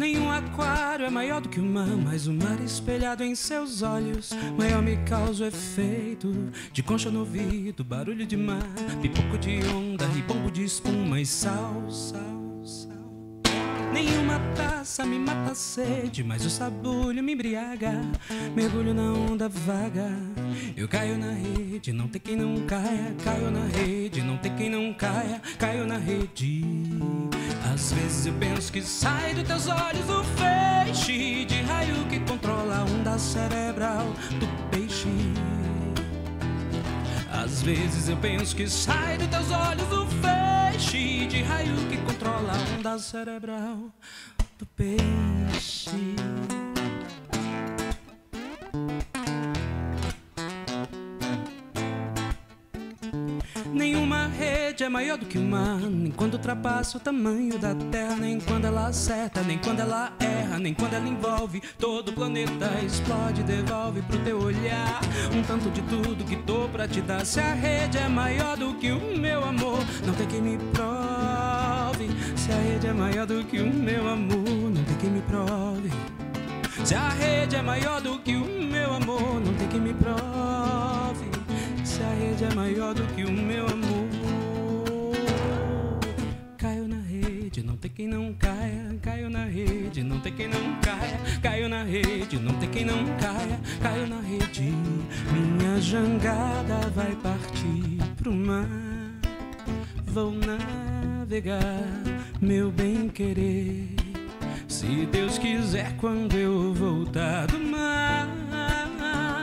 Nenhum aquário é maior do que o mar, mas o mar espelhado em seus olhos maior me causa o efeito de concha no ouvido, barulho de mar, pipoco de onda, ribombo de espuma e sal, sal, sal. Nenhuma taça me mata a sede, mas o sabulho me embriaga. Mergulho na onda vaga, eu caio na rede, não tem quem não caia. Caio na rede, não tem quem não caia. Caio na rede. Às vezes eu penso que sai dos teus olhos o feixe de raio que controla a onda cerebral do peixe. Às vezes eu penso que sai dos teus olhos o feixe de raio que controla a onda cerebral do peixe. Nenhuma rede é maior do que o mar, nem quando ultrapassa o tamanho da terra, nem quando ela acerta, nem quando ela erra, nem quando ela envolve. Todo o planeta explode, devolve pro teu olhar um tanto de tudo que dou pra te dar. Se a rede é maior do que o meu amor, não tem quem me prove. Se a rede é maior do que o meu amor, não tem quem me prove. Se a rede é maior do que o meu amor, não tem quem me prove. Se a rede é maior do que o meu amor, caio na rede, não tem quem não caia. Caio na rede, não tem quem não caia. Caio na rede, não tem quem não caia. Caio na rede, minha jangada vai partir pro mar. Vou navegar, meu bem querer, se Deus quiser, quando eu voltar do mar.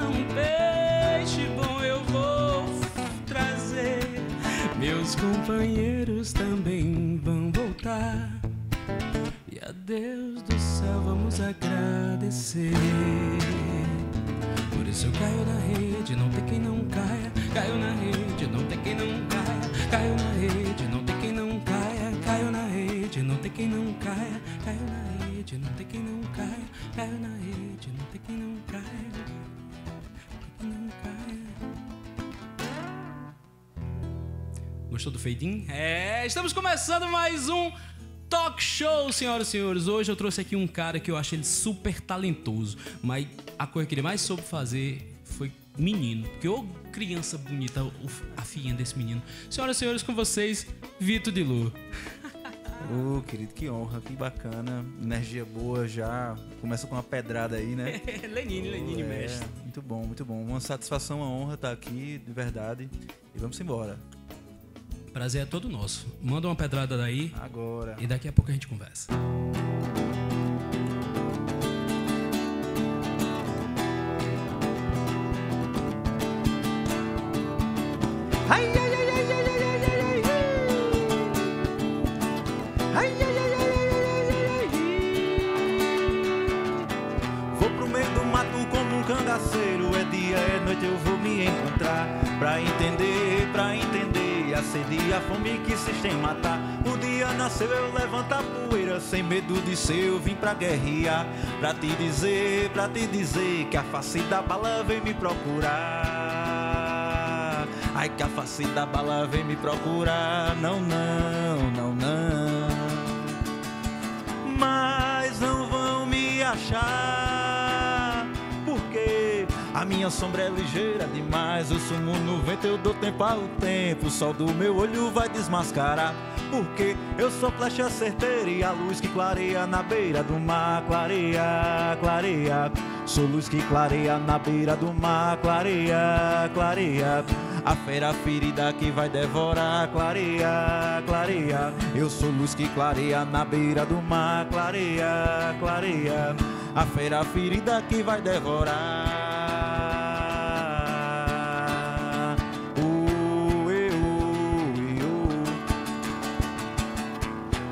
Um peixe bom eu vou trazer, meus companheiros também vão voltar, e a Deus do céu vamos agradecer. Por isso eu caio na rede, não tem quem não caia. Caio na rede, não tem quem não caia. Caio na rede, não tem quem não caia. Caio na rede, não tem quem não caia. Caio na rede, não tem quem não caia. Caio na rede, não tem quem não caia. Não tem quem não caia. Gostou do fade-in? É, estamos começando mais um talk show, senhoras e senhores. Hoje eu trouxe aqui um cara que eu achei ele super talentoso, mas a coisa que ele mais soube fazer foi menino. Porque ô criança bonita, a filhinha desse menino. Senhoras e senhores, com vocês, Vitu de Lu. Ô, querido, que honra, que bacana. Energia boa já. Começa com uma pedrada aí, né? Lenine, Lenine, mestre. Muito bom, muito bom. Uma satisfação, uma honra estar aqui, de verdade. E vamos embora. Prazer é todo nosso. Manda uma pedrada daí. Agora. E daqui a pouco a gente conversa. Ai, ai, ai, ai, ai, ai, ai, ai, ai, ai, ai, ai. Vou pro meio do mato como um cangaceiro. É dia, é noite, eu vou me encontrar. Pra entender, pra entender a sede e a fome que se tem matar. O dia nasceu, eu levanto a poeira. Sem medo de ser, eu vim pra guerrear. Pra te dizer que a face da bala vem me procurar. Ai, que a face da bala vem me procurar. Não, não, não, não. Mas não vão me achar, porque a minha sombra é ligeira demais. Eu sumo no vento, eu dou tempo ao tempo. O sol do meu olho vai desmascarar, porque eu sou flecha certeira e a luz que clareia na beira do mar. Clareia, clareia. Sou luz que clareia na beira do mar. Clareia, clareia. A fera ferida que vai devorar. Clareia, clareia. Eu sou luz que clareia na beira do mar. Clareia, clareia. A fera ferida que vai devorar.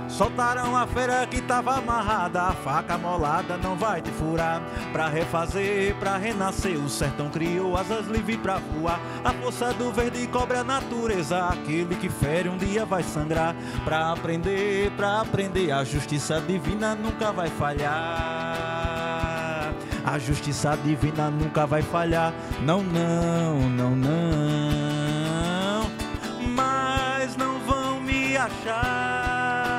Soltaram a fera que tava amarrada, a faca molada não vai te furar. Pra refazer, pra renascer, o sertão criou asas livres pra voar. A força do verde cobre a natureza, aquele que fere um dia vai sangrar. Pra aprender, a justiça divina nunca vai falhar. A justiça divina nunca vai falhar. Não, não, não, não. Mas não vão me achar,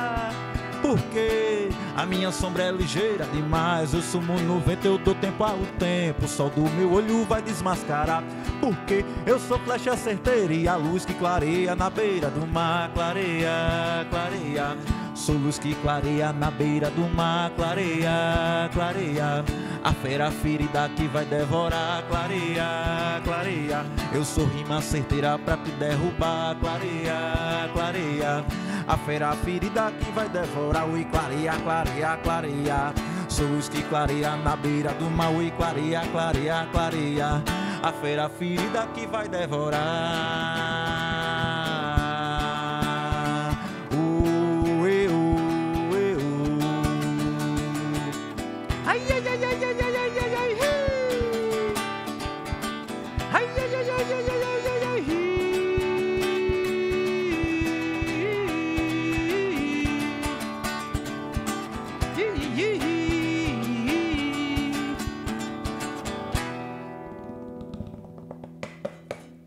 porque A minha sombra é ligeira demais, eu sumo no vento, eu dou tempo ao tempo. O sol do meu olho vai desmascarar, porque eu sou flecha certeira e a luz que clareia na beira do mar, clareia, clareia. Sou luz que clareia na beira do mar, clareia, clareia. A fera ferida que vai devorar, clareia, clareia. Eu sou rima certeira pra te derrubar, clareia, clareia. A fera ferida que vai devorar, ui, clareia, clareia, clareia. Sou luz que clareia na beira do mar, ui, clareia, clareia, clareia. A fera ferida que vai devorar.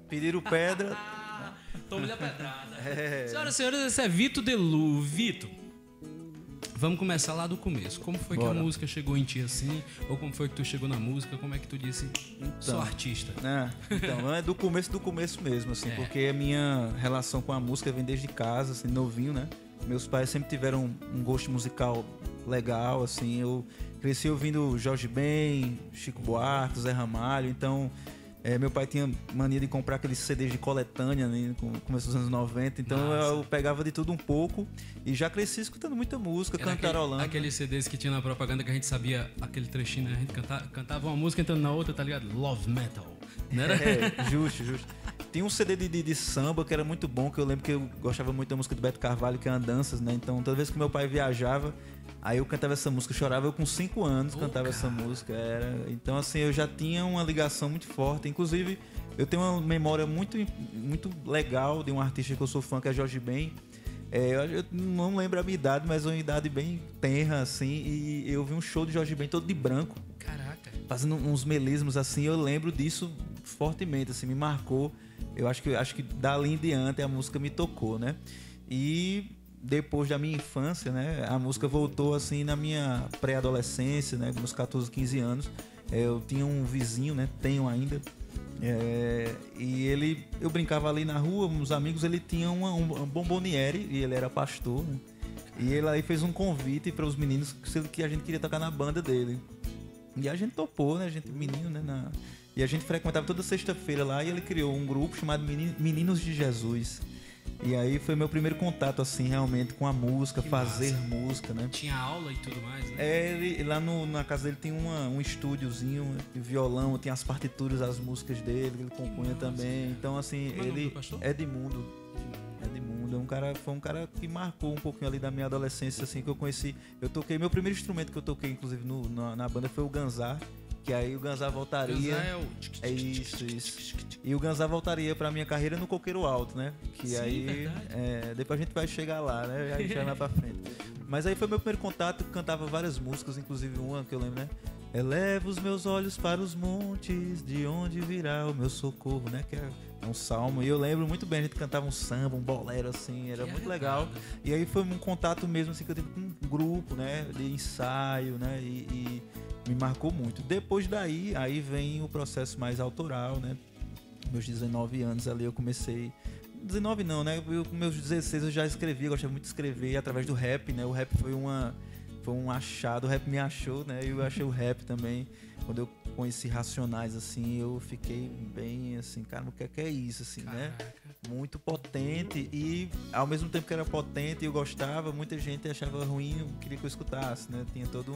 Pediram pedra. Tome-lhe a pedrada. É. Senhoras e senhores, esse é Vitu de Lu. Vitu, vamos começar lá do começo. Como foi que a música chegou em ti assim? Ou como foi que tu chegou na música? Como é que tu disse, então, sou artista? Né? Então, é do começo mesmo, assim. É. Porque a minha relação com a música vem desde casa, assim, novinho, né? Meus pais sempre tiveram um gosto musical legal, assim. Eu cresci ouvindo Jorge Ben, Chico Buarque, Zé Ramalho, então... É, meu pai tinha mania de comprar aqueles CDs de coletânea, né, no começo dos anos 90. Então eu pegava de tudo um pouco e já cresci escutando muita música, cantarolando. Aqueles CDs que tinha na propaganda que a gente sabia aquele trechinho, né? A gente cantava uma música entrando na outra, tá ligado? Love Metal, né? É, justo, justo. Tinha um CD de samba que era muito bom, que eu lembro que eu gostava muito da música do Beto Carvalho, que é Andanças, né? Então toda vez que meu pai viajava, aí eu cantava essa música, eu chorava, eu com 5 anos cantava essa música. Então, assim, eu já tinha uma ligação muito forte. Inclusive, eu tenho uma memória muito, muito legal de um artista que eu sou fã, que é Jorge Ben. Eu não lembro a minha idade, mas é uma idade bem tenra, assim. E eu vi um show de Jorge Ben todo de branco. Caraca! Fazendo uns melismos, assim. Eu lembro disso fortemente, assim, me marcou. Eu acho que dali em diante a música me tocou, né? E... depois da minha infância, né, a música voltou assim na minha pré-adolescência, né, meus 14, 15 anos. Eu tinha um vizinho, né, tenho ainda, e ele, eu brincava ali na rua, uns amigos, ele tinha um bomboniere e ele era pastor, né, e ele aí fez um convite para os meninos que a gente queria tocar na banda dele. E a gente topou, né, a gente, menino, né, e a gente frequentava toda sexta-feira lá e ele criou um grupo chamado Meninos de Jesus. E aí foi meu primeiro contato, assim, realmente, com a música, fazer música, né? Tinha aula e tudo mais, né? Ele, lá na casa dele tem um estúdiozinho de violão, tem as partituras, as músicas dele, que ele compunha também. Cara. Então, assim, ele é Edmundo. Foi um cara que marcou um pouquinho ali da minha adolescência, assim, que eu conheci. Eu toquei, meu primeiro instrumento que eu toquei, inclusive, na banda foi o ganzá. Que aí o Ganzá voltaria. É isso. E o Ganzá voltaria pra minha carreira no Coqueiro Alto, né? Que sim, aí depois a gente vai chegar lá, né? Aí já lá pra frente. Mas aí foi meu primeiro contato, cantava várias músicas, inclusive uma que eu lembro, né? Eleva os meus olhos para os montes, de onde virá o meu socorro, né? Que é um salmo. E eu lembro muito bem, a gente cantava um samba, um bolero, assim, era muito legal. E aí foi um contato mesmo, assim, que eu tive com um grupo, né? De ensaio, né? E me marcou muito. Depois daí, aí vem o processo mais autoral, né? Meus 19 anos ali eu comecei... 19 não, né? Com meus 16 eu já escrevia, gostava muito de escrever através do rap, né? O rap foi um achado, o rap me achou, né? E eu achei o rap também. Quando eu conheci Racionais, assim, eu fiquei bem, assim, cara, o que é isso, assim, né? Muito potente e, ao mesmo tempo que era potente e eu gostava, muita gente achava ruim, queria que eu escutasse, né? Tinha todo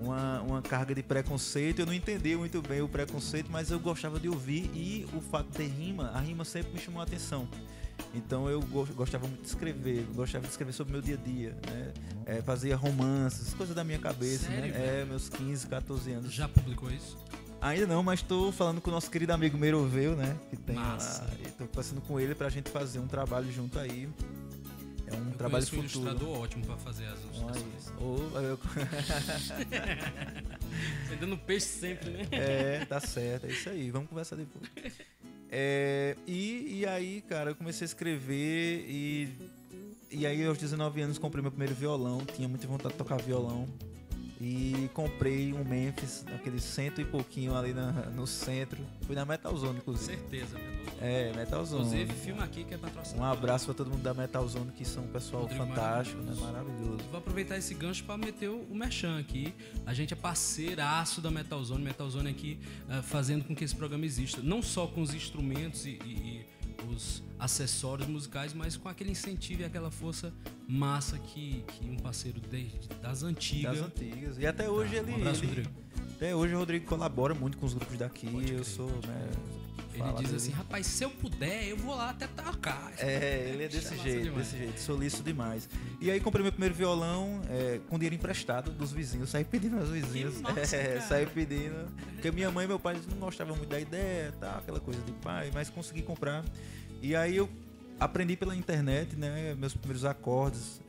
uma carga de preconceito. Eu não entendi muito bem o preconceito, mas eu gostava de ouvir e o fato de ter rima, a rima sempre me chamou a atenção. Então eu gostava muito de escrever, sobre o meu dia a dia, né? Fazia romances, coisas da minha cabeça. Sério, né? Meus 15, 14 anos. Já publicou isso? Ainda não, mas estou falando com o nosso querido amigo Meroveu, né? Que tem lá, e estou conversando com ele para a gente fazer um trabalho junto aí. É um trabalho futuro. Eu conheço um ilustrador ótimo para fazer as ilustrações. Você dando peixe sempre, né? Tá certo, é isso aí. Vamos conversar depois. E aí, cara, eu comecei a escrever e E aí aos 19 anos comprei meu primeiro violão, tinha muita vontade de tocar violão. E comprei um Memphis, aquele cento e pouquinho ali no centro. Fui na Metalzone, inclusive. Certeza, Metalzone. É, Metalzone. Inclusive, filma aqui que é patrocinado. Um abraço pra todo mundo da Metalzone, que são um pessoal Rodrigo fantástico, maravilhoso. Né? Maravilhoso. Vou aproveitar esse gancho pra meter o merchan aqui. A gente é parceiraço da Metalzone. Metalzone aqui fazendo com que esse programa exista. Não só com os instrumentos e os acessórios musicais, mas com aquele incentivo e aquela força massa que um parceiro desde das antigas. Das antigas. E até hoje ele. Um abraço, Rodrigo. Até hoje o Rodrigo colabora muito com os grupos daqui. Eu sou, né? Ele diz assim, rapaz, se eu puder, eu vou lá até tacar. É, ele é desse jeito, solícito demais. E aí comprei meu primeiro violão com dinheiro emprestado dos vizinhos, saí pedindo aos vizinhos. Nossa, saí pedindo. Porque minha mãe e meu pai não gostavam muito da ideia, tá, aquela coisa de pai, mas consegui comprar. E aí eu aprendi pela internet, né, meus primeiros acordes.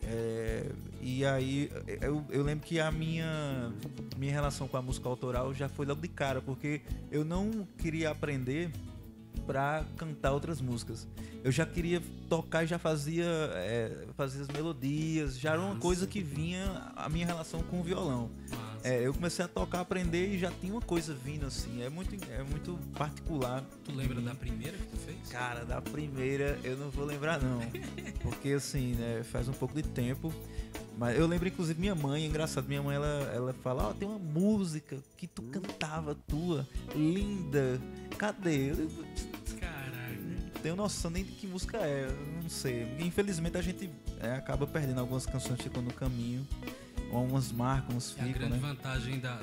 E aí eu lembro que a minha relação com a música autoral já foi logo de cara, porque eu não queria aprender para cantar outras músicas. Eu já queria tocar e já fazia as melodias, já era uma coisa que vinha a minha relação com o violão. Eu comecei a tocar, aprender e já tinha uma coisa vindo assim, é muito particular. Tu lembra da primeira que tu fez? Cara, da primeira eu não vou lembrar não, porque assim, né, faz um pouco de tempo. Mas eu lembro, inclusive, minha mãe, engraçado, minha mãe, ela fala, ó, tem uma música que tu cantava tua, linda, cadê? Caralho. Não tenho noção nem de que música é, eu não sei. Infelizmente a gente acaba perdendo algumas canções, ficam no caminho, algumas marcas, uns ficam, né? É a grande vantagem da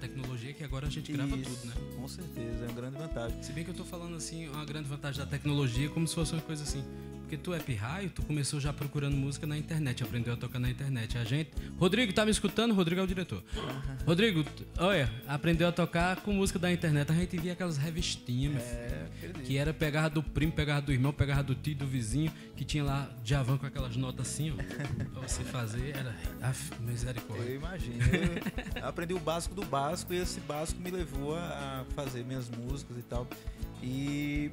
tecnologia, que agora a gente grava tudo, né? Com certeza, é uma grande vantagem. Se bem que eu tô falando assim, uma grande vantagem da tecnologia, como se fosse uma coisa assim... Porque tu é pirraio, tu começou já procurando música na internet, aprendeu a tocar na internet. A gente... Rodrigo, tá me escutando? Rodrigo é o diretor. Rodrigo, olha, aprendeu a tocar com música da internet. A gente via aquelas revistinhas, que era pegava do primo, pegava do irmão, pegava do tio, do vizinho, que tinha lá Djavan com aquelas notas assim, ó, pra você fazer. Era... misericórdia. Eu imagino. Eu aprendi o básico do básico, e esse básico me levou a fazer minhas músicas e tal. E...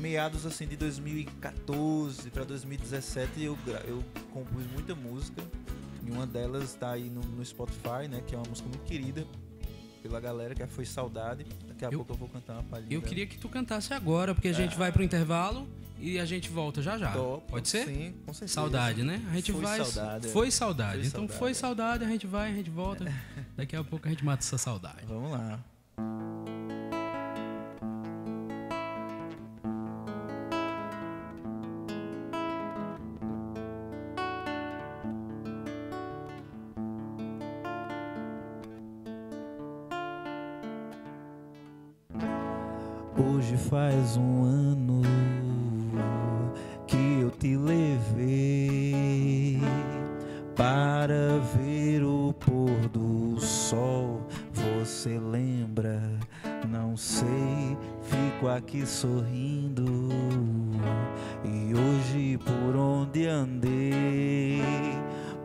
meados assim de 2014 para 2017 eu compus muita música, e uma delas está aí no Spotify, né, que é uma música muito querida pela galera, que foi Saudade. Daqui a pouco eu vou cantar uma palhinha. Eu queria que tu cantasse agora, porque a gente vai pro intervalo e a gente volta já já. Top. Pode ser? Sim, com certeza. Saudade, né? A gente vai. Saudade, foi Saudade. Foi então Saudade. Foi Saudade, a gente vai, a gente volta. Daqui a pouco a gente mata essa saudade. Vamos lá. Hoje faz um ano que eu te levei para ver o pôr do sol. Você lembra? Não sei, fico aqui sorrindo. E hoje por onde andei,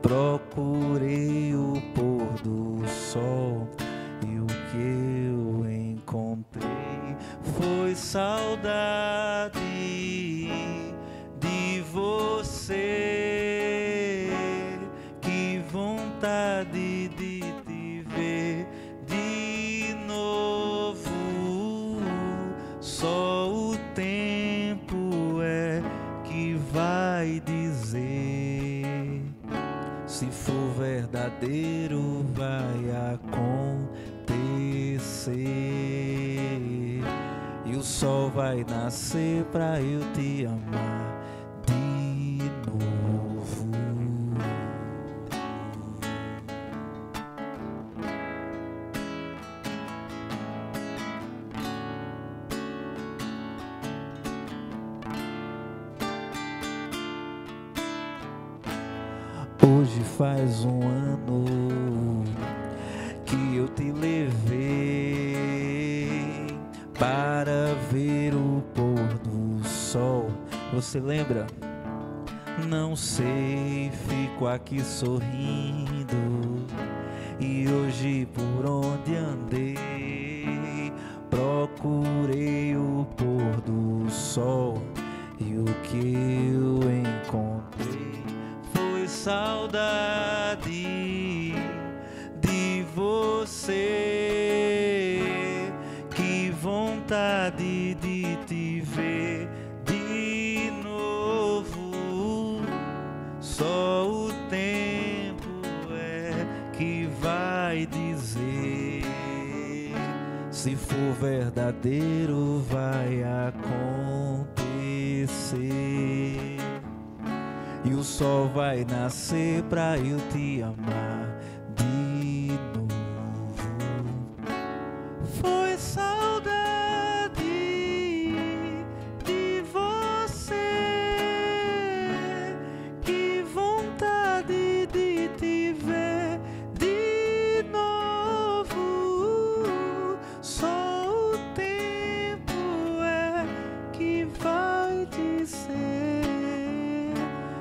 procurei o pôr do sol. E o que eu encontrei foi saudade de você. Que vontade de te ver de novo. Só o tempo é que vai dizer se for verdadeiro, vai acontecer. E o sol vai nascer pra eu te amar de novo. Hoje faz um ano que eu te levei para ver o pôr do sol. Você lembra? Não sei, fico aqui sorrindo. E hoje por onde andei, procurei o pôr do sol. E o que eu encontrei de te ver de novo. Só o tempo é que vai dizer se for verdadeiro, vai acontecer. E o sol vai nascer pra eu te amar de novo. Foi saudade de você, que vontade de te ver de novo. Só o tempo é que vai dizer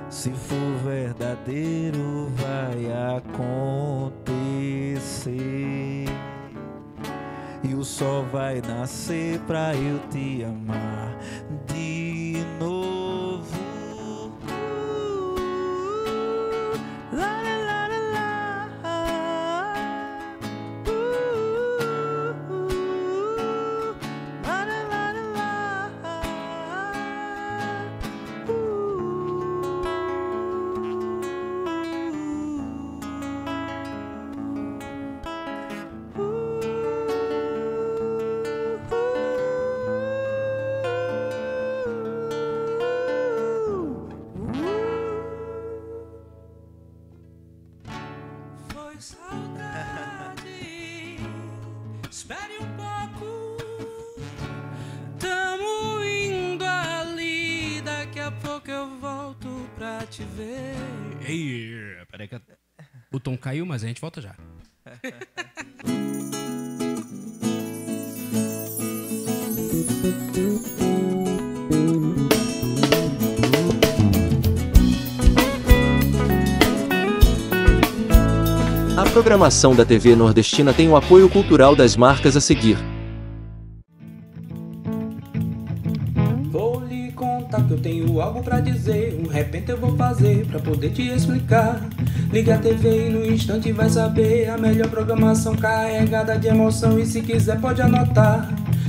se for verdadeiro, vai acontecer. E o sol vai nascer pra eu te amar de novo. Lá, lá, lá, lá. Lá, lá, lá, lá. Foi saudade, espere um pouco, tamo indo ali, daqui a pouco eu volto pra te ver. Ei, peraí que o tom caiu, mas a gente volta já. A programação da TV Nordestina tem o apoio cultural das marcas a seguir. Vou lhe contar que eu tenho algo pra dizer, um repente eu vou fazer pra poder te explicar. Liga a TV e no instante vai saber, a melhor programação carregada de emoção, e se quiser pode anotar.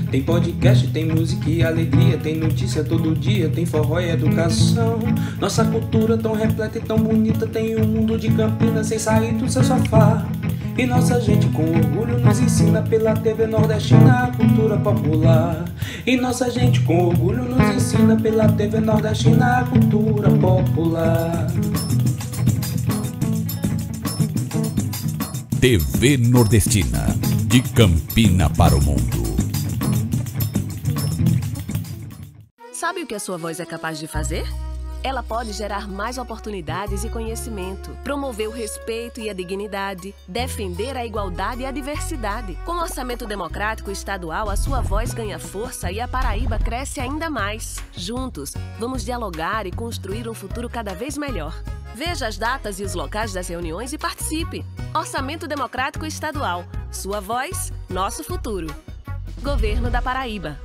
Tem podcast, tem música e alegria, tem notícia todo dia, tem forró e educação. Nossa cultura tão repleta e tão bonita, tem um mundo de Campinas sem sair do seu sofá. E nossa gente com orgulho nos ensina pela TV Nordestina a cultura popular. E nossa gente com orgulho nos ensina pela TV Nordestina a cultura popular. TV Nordestina, de Campina para o mundo. Sabe o que a sua voz é capaz de fazer? Ela pode gerar mais oportunidades e conhecimento, promover o respeito e a dignidade, defender a igualdade e a diversidade. Com o orçamento democrático estadual, a sua voz ganha força e a Paraíba cresce ainda mais. Juntos, vamos dialogar e construir um futuro cada vez melhor. Veja as datas e os locais das reuniões e participe. Orçamento Democrático Estadual. Sua voz, nosso futuro. Governo da Paraíba.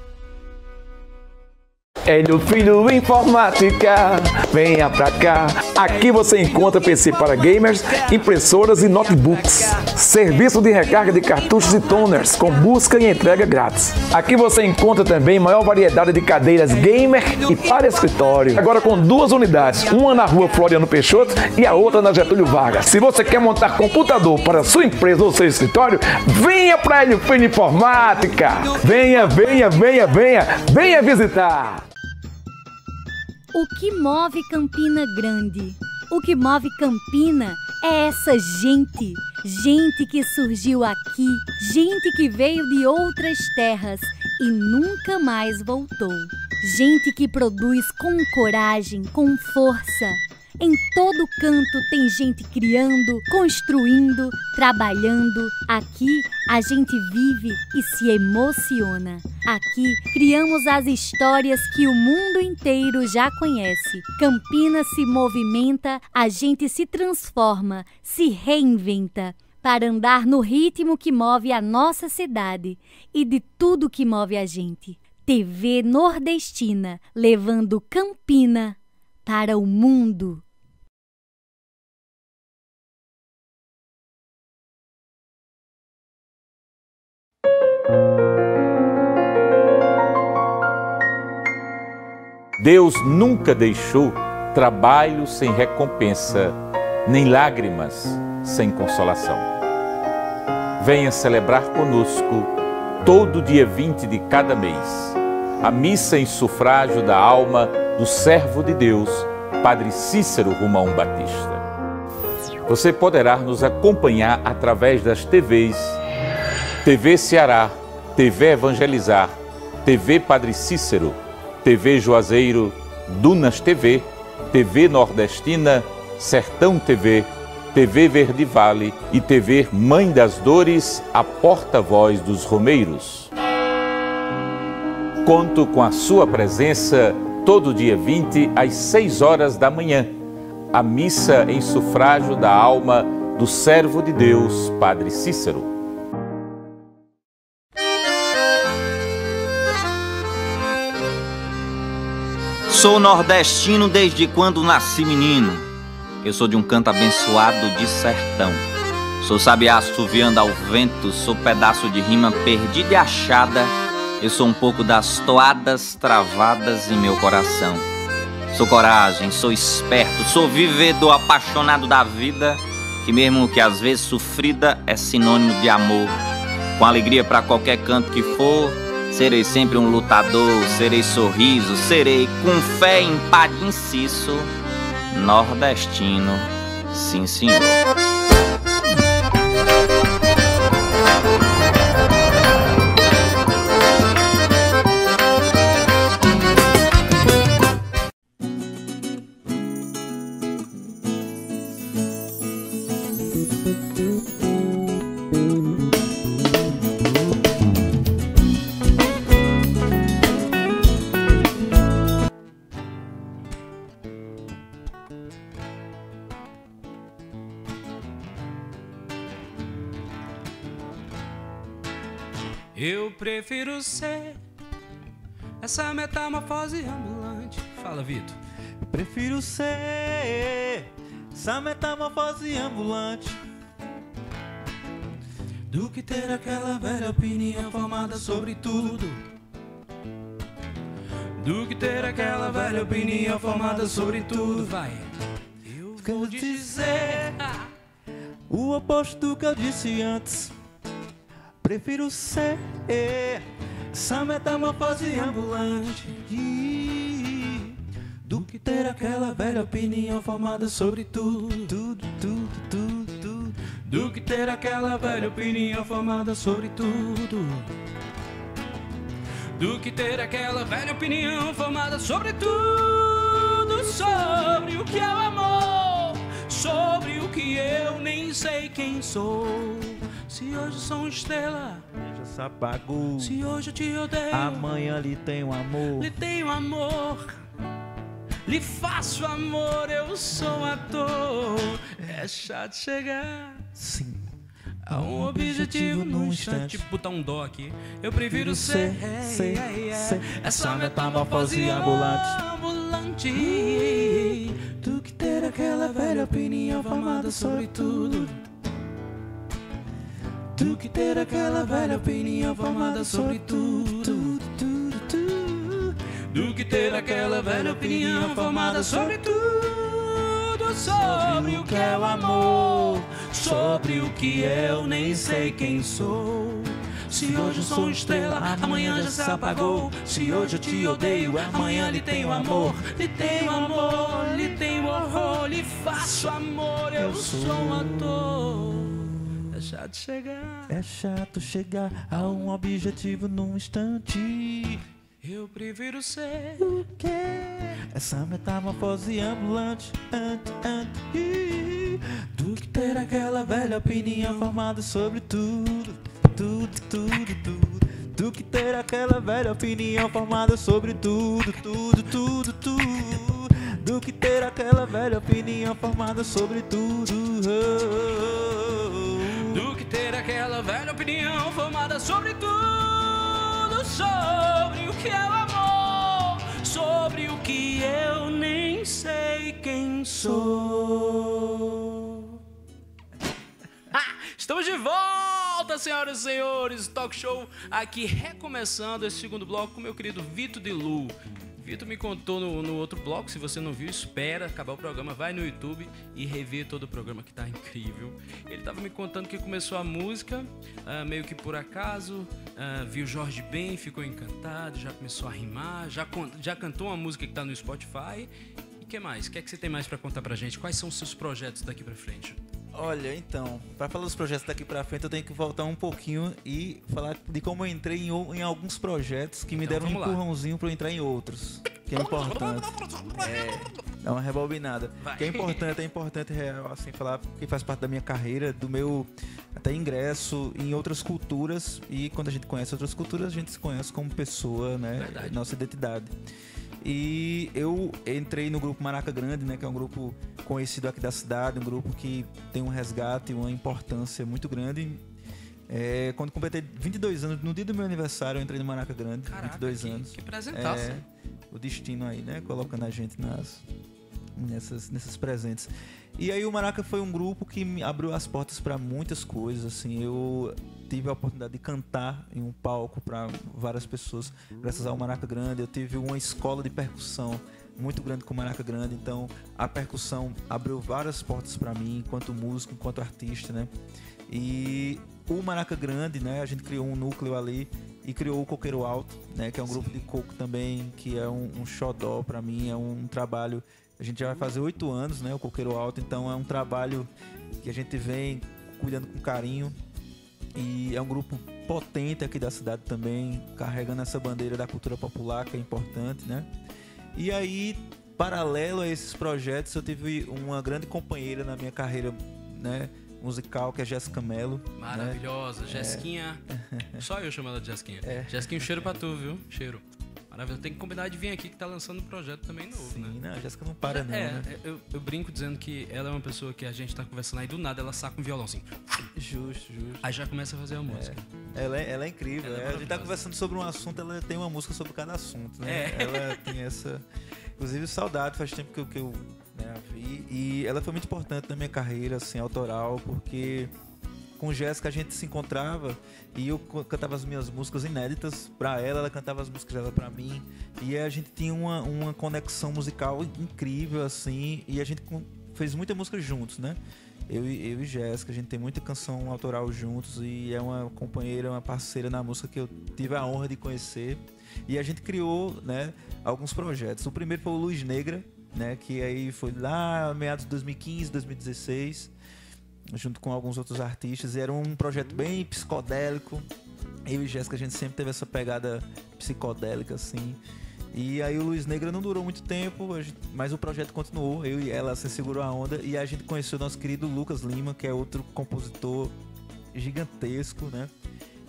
É do Filho Informática, venha pra cá. Aqui você encontra PC para gamers, impressoras e notebooks. Serviço de recarga de cartuchos e toners, com busca e entrega grátis. Aqui você encontra também maior variedade de cadeiras gamer e para escritório. Agora com duas unidades, uma na rua Floriano Peixoto e a outra na Getúlio Vargas. Se você quer montar computador para sua empresa ou seu escritório, venha pra Elio Filho Informática. Venha visitar. O que move Campina Grande? O que move Campina é essa gente. Gente que surgiu aqui, gente que veio de outras terras e nunca mais voltou. Gente que produz com coragem, com força. Em todo canto tem gente criando, construindo, trabalhando. Aqui a gente vive e se emociona. Aqui criamos as histórias que o mundo inteiro já conhece. Campinas se movimenta, a gente se transforma, se reinventa, para andar no ritmo que move a nossa cidade e de tudo que move a gente. TV Nordestina, levando Campina para o mundo. Deus nunca deixou trabalho sem recompensa, nem lágrimas sem consolação. Venha celebrar conosco, todo dia 20 de cada mês, a missa em sufrágio da alma do servo de Deus, Padre Cícero Romão Batista. Você poderá nos acompanhar através das TVs, TV Ceará, TV Evangelizar, TV Padre Cícero, TV Juazeiro, Dunas TV, TV Nordestina, Sertão TV, TV Verde Vale e TV Mãe das Dores, a porta-voz dos Romeiros. Conto com a sua presença todo dia 20 às 6 horas da manhã. A missa em sufrágio da alma do servo de Deus, Padre Cícero. Sou nordestino desde quando nasci menino. Eu sou de um canto abençoado de sertão. Sou sabiá assoviando ao vento, sou pedaço de rima perdida e achada. Eu sou um pouco das toadas travadas em meu coração. Sou coragem, sou esperto, sou vivedor apaixonado da vida, que mesmo que às vezes sofrida é sinônimo de amor. Com alegria pra qualquer canto que for, serei sempre um lutador, serei sorriso, serei com fé em padre Inciso, nordestino, sim senhor. Prefiro ser essa metamorfose ambulante. Fala, Vitor. Prefiro ser essa metamorfose ambulante do que ter aquela velha opinião formada sobre tudo. Do que ter aquela velha opinião formada sobre tudo. Vai. Eu vou dizer o oposto do que eu disse antes. Prefiro ser essa metamorfose ambulante do que ter aquela velha opinião formada sobre tudo, tudo. Do que ter aquela velha opinião formada sobre tudo. Do que ter aquela velha opinião formada sobre tudo. Sobre o que é o amor, sobre o que eu nem sei quem sou. Se hoje sou estrela, já se apagou. Se hoje eu te odeio, amanhã lhe tenho amor. Lhe tenho amor, lhe faço amor, eu sou ator. É chato chegar, sim, a um objetivo num instante. Botar um dó aqui. Eu prefiro ser essa metamorfose ambulante do que ter aquela velha opinião formada sobre tudo. Do que ter aquela velha opinião formada sobre tudo. Do que ter aquela velha opinião formada sobre tudo. Sobre o que é o amor, sobre o que eu nem sei quem sou. Se hoje eu sou estrela, amanhã já se apagou. Se hoje eu te odeio, amanhã lhe tenho amor. Lhe tenho amor, lhe tenho horror, lhe faço amor, eu sou um ator. É chato chegar a um objetivo num instante. Eu prefiro ser o que? Essa metamorfose ambulante do que ter aquela velha opinião formada sobre tudo. Tudo. Do que ter aquela velha opinião formada sobre tudo. Tudo. Do que ter aquela velha opinião formada sobre tudo. Do que ter aquela velha opinião formada sobre tudo. Sobre o que é o amor, sobre o que eu nem sei quem sou. Estamos de volta, senhoras e senhores. Talk Show aqui recomeçando esse segundo bloco com meu querido Vitu de Lu. Vitor me contou no outro bloco. Se você não viu, espera acabar o programa, vai no YouTube e revê todo o programa, que tá incrível. Ele tava me contando que começou a música meio que por acaso, viu Jorge Ben, ficou encantado, já começou a rimar, já cantou uma música que tá no Spotify. E que mais? O que é que você tem mais para contar pra gente? Quais são os seus projetos daqui pra frente? Olha, então, para falar dos projetos daqui para frente, eu tenho que voltar um pouquinho e falar de como eu entrei em alguns projetos que me deram um empurrãozinho para eu entrar em outros, que é importante. Dá uma rebobinada. Vai. Que é importante assim, falar que faz parte da minha carreira, do meu até ingresso em outras culturas. E quando a gente conhece outras culturas, a gente se conhece como pessoa, né? Verdade. Nossa identidade. E eu entrei no grupo Maraca Grande, né, que é um grupo conhecido aqui da cidade, um grupo que tem um resgate e uma importância muito grande. É, quando completei 22 anos, no dia do meu aniversário, eu entrei no Maraca Grande. Caraca, 22 anos. Que presentaço. É, o destino aí, né, colocando a gente nesses presentes. E aí o Maraca foi um grupo que me abriu as portas para muitas coisas, assim. Eu tive a oportunidade de cantar em um palco para várias pessoas, graças ao Maraca Grande. Eu tive uma escola de percussão muito grande com o Maraca Grande, então a percussão abriu várias portas para mim, enquanto músico, enquanto artista, né? E o Maraca Grande, né, a gente criou um núcleo ali e criou o Coqueiro Alto, né, que é um grupo de coco também, que é um xodó para mim, é um trabalho... A gente já vai fazer 8 anos, né, o Coqueiro Alto, então é um trabalho que a gente vem cuidando com carinho. E é um grupo potente aqui da cidade também, carregando essa bandeira da cultura popular, que é importante, né? E aí, paralelo a esses projetos, eu tive uma grande companheira na minha carreira, né, musical, que é Jéssica Mello. Maravilhosa, né? Jéssiquinha. É. Só eu chamo ela de Jéssiquinha. É. Jéssiquinha, cheiro pra tu, viu? Cheiro. Maravilhoso. Tem que combinar de vir aqui, que tá lançando um projeto também novo. Sim, né? Não, a Jéssica não para, não. É, né? eu brinco dizendo que ela é uma pessoa que a gente tá conversando aí, do nada ela saca um violão assim. Justo. Aí já começa a fazer a música. É. Ela é incrível. Ela é, a gente tá conversando sobre um assunto, ela tem uma música sobre cada assunto, né? É. Ela tem essa... Inclusive, saudade, faz tempo que eu né, vi. E ela foi muito importante na minha carreira, assim, autoral, porque... Com Jéssica a gente se encontrava e eu cantava as minhas músicas inéditas para ela, ela cantava as músicas dela para mim, e a gente tinha uma conexão musical incrível, assim, e a gente fez muita música juntos, né? Eu e Jéssica, a gente tem muita canção autoral juntos, e é uma companheira, uma parceira na música que eu tive a honra de conhecer, e a gente criou, né, alguns projetos. O primeiro foi o Luz Negra, né, que aí foi lá meados de 2015, 2016, junto com alguns outros artistas, e era um projeto bem psicodélico. Eu e Jéssica, a gente sempre teve essa pegada psicodélica, assim. E aí o Luz Negra não durou muito tempo, mas o projeto continuou. Eu e ela, assim, segurou a onda, e a gente conheceu o nosso querido Lucas Lima, que é outro compositor gigantesco, né?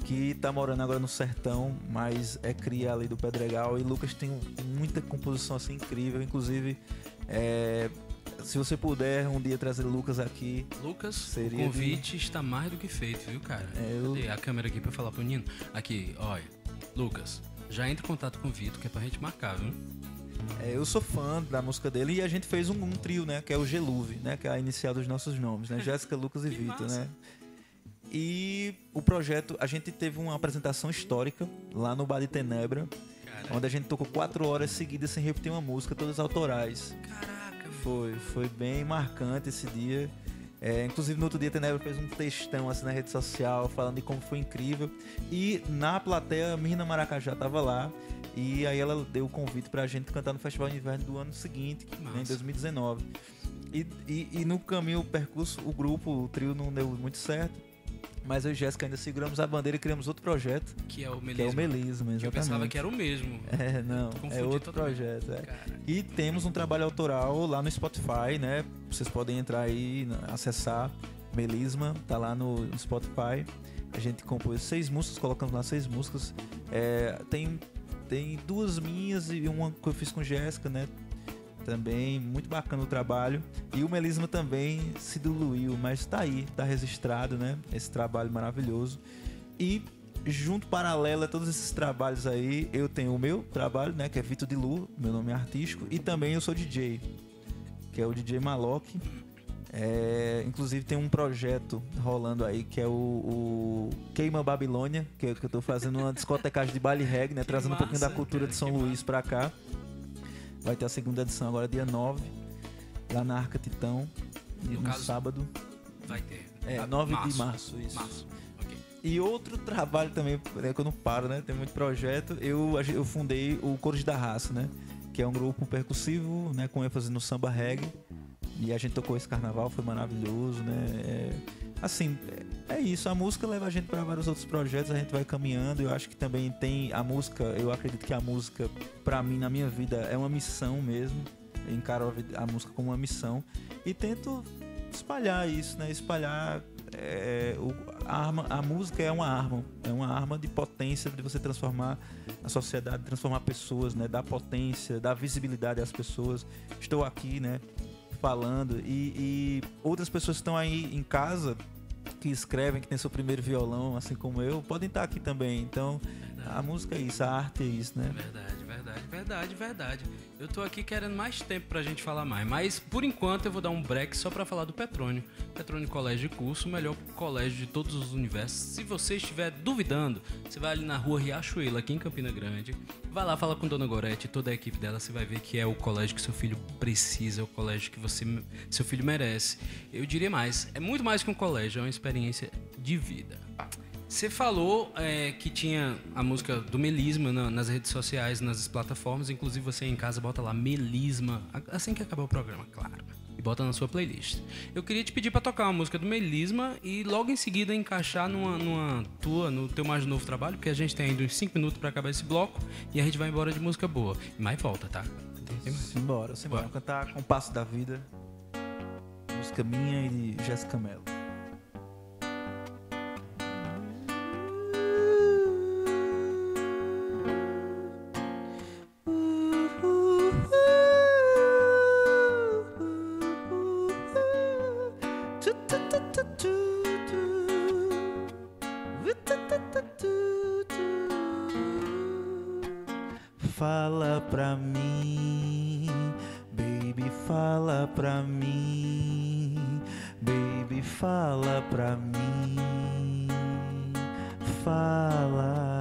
Que tá morando agora no sertão, mas é cria ali do Pedregal. E Lucas tem muita composição, assim, incrível. Inclusive, se você puder um dia trazer Lucas aqui... Lucas, seria o convite está mais do que feito, viu, cara? Cadê a câmera aqui pra falar pro Nino? Aqui, olha. Lucas, já entra em contato com o Vitor, que é pra gente marcar, viu? Eu sou fã da música dele, e a gente fez um trio, né? Que é o Geluve, né? Que é a inicial dos nossos nomes, né? Jéssica, Lucas e Vitor, né? E o projeto... A gente teve uma apresentação histórica lá no Baile Tenebra, onde a gente tocou 4 horas seguidas sem repetir uma música, todas autorais. Caraca! Foi bem marcante esse dia. Inclusive, no outro dia, a Tenebra fez um textão assim na rede social, falando de como foi incrível. E na plateia, a Mirna Maracajá estava lá. E aí ela deu o convite pra gente cantar no Festival Inverno do ano seguinte, em 2019. E no caminho, o percurso, o grupo, o trio não deu muito certo. Mas eu e Jéssica ainda seguramos a bandeira e criamos outro projeto. Que é o Melisma. Que é o Melisma, exatamente. Eu pensava que era o mesmo. Não. É outro projeto. E temos um trabalho autoral lá no Spotify, né? Vocês podem entrar aí, acessar Melisma, tá lá no Spotify. A gente compôs 6 músicas, colocamos lá 6 músicas. Tem 2 minhas e uma que eu fiz com Jéssica, né? Também, muito bacana o trabalho. E o Melisma também se diluiu, mas tá aí, tá registrado, né? Esse trabalho maravilhoso. E junto, paralelo a todos esses trabalhos aí, eu tenho o meu trabalho, né? Que é Vitu de Lu, meu nome é artístico. E também eu sou DJ, que é o DJ Malok. Inclusive tem um projeto rolando aí, que é o Queima Babilônia, que eu tô fazendo uma discotecagem de baile reggae, né? Trazendo um pouquinho da cultura de São Luís pra cá. Vai ter a segunda edição agora, dia 9, lá na Arca Titão, no sábado. Vai ter. É, 9 de março, isso. Março. Okay. E outro trabalho também, né, que eu não paro, né? Tem muito projeto. Eu fundei o Coro da Raça, né? Que é um grupo percussivo, né? Com ênfase no samba reggae. E a gente tocou esse carnaval, foi maravilhoso, né? É isso, a música leva a gente para vários outros projetos, a gente vai caminhando. Eu acho que também tem a música, eu acredito que a música, para mim, na minha vida, é uma missão mesmo. Eu encaro a música como uma missão e tento espalhar isso, né? A música é uma arma de potência, de você transformar a sociedade, transformar pessoas, né? Dar potência, dar visibilidade às pessoas. Estou aqui, né? Falando, e outras pessoas que estão aí em casa, que escrevem, que tem seu primeiro violão, assim como eu, podem estar aqui também. Então, verdade. A música é isso, a arte é isso, né? Verdade. Eu tô aqui querendo mais tempo pra gente falar mais, mas por enquanto eu vou dar um break só pra falar do Petrônio. Petrônio Colégio de Curso, o melhor colégio de todos os universos. Se você estiver duvidando, você vai ali na rua Riachuelo, aqui em Campina Grande, vai lá, fala com Dona Gorete e toda a equipe dela, você vai ver que é o colégio que seu filho precisa, é o colégio que seu filho merece. Eu diria mais, é muito mais que um colégio, é uma experiência de vida. Você falou que tinha a música do Melisma nas redes sociais, nas plataformas. Inclusive você em casa bota lá Melisma, assim que acabar o programa, claro. E bota na sua playlist. Eu queria te pedir pra tocar uma música do Melisma e logo em seguida encaixar no teu mais novo trabalho, porque a gente tem ainda uns 5 minutos pra acabar esse bloco e a gente vai embora de música boa. Mas volta, tá? Simbora. Vou cantar Compasso da Vida, música minha e de Jéssica Mello. Fala pra mim, baby, fala pra mim, baby, fala pra mim, fala.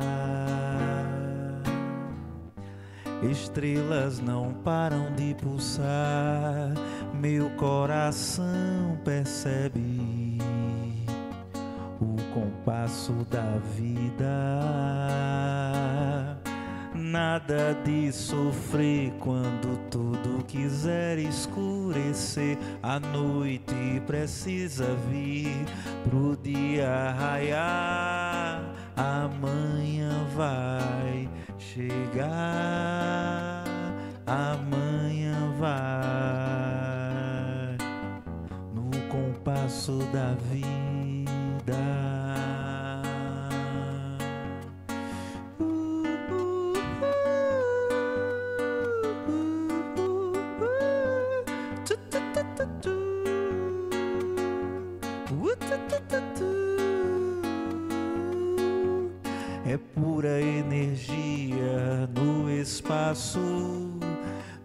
Estrelas não param de pulsar, meu coração percebe o compasso da vida. Nada de sofrer quando tudo quiser escurecer. A noite precisa vir pro dia raiar. Amanhã vai chegar. Amanhã vai. No compasso da vida. É pura energia no espaço,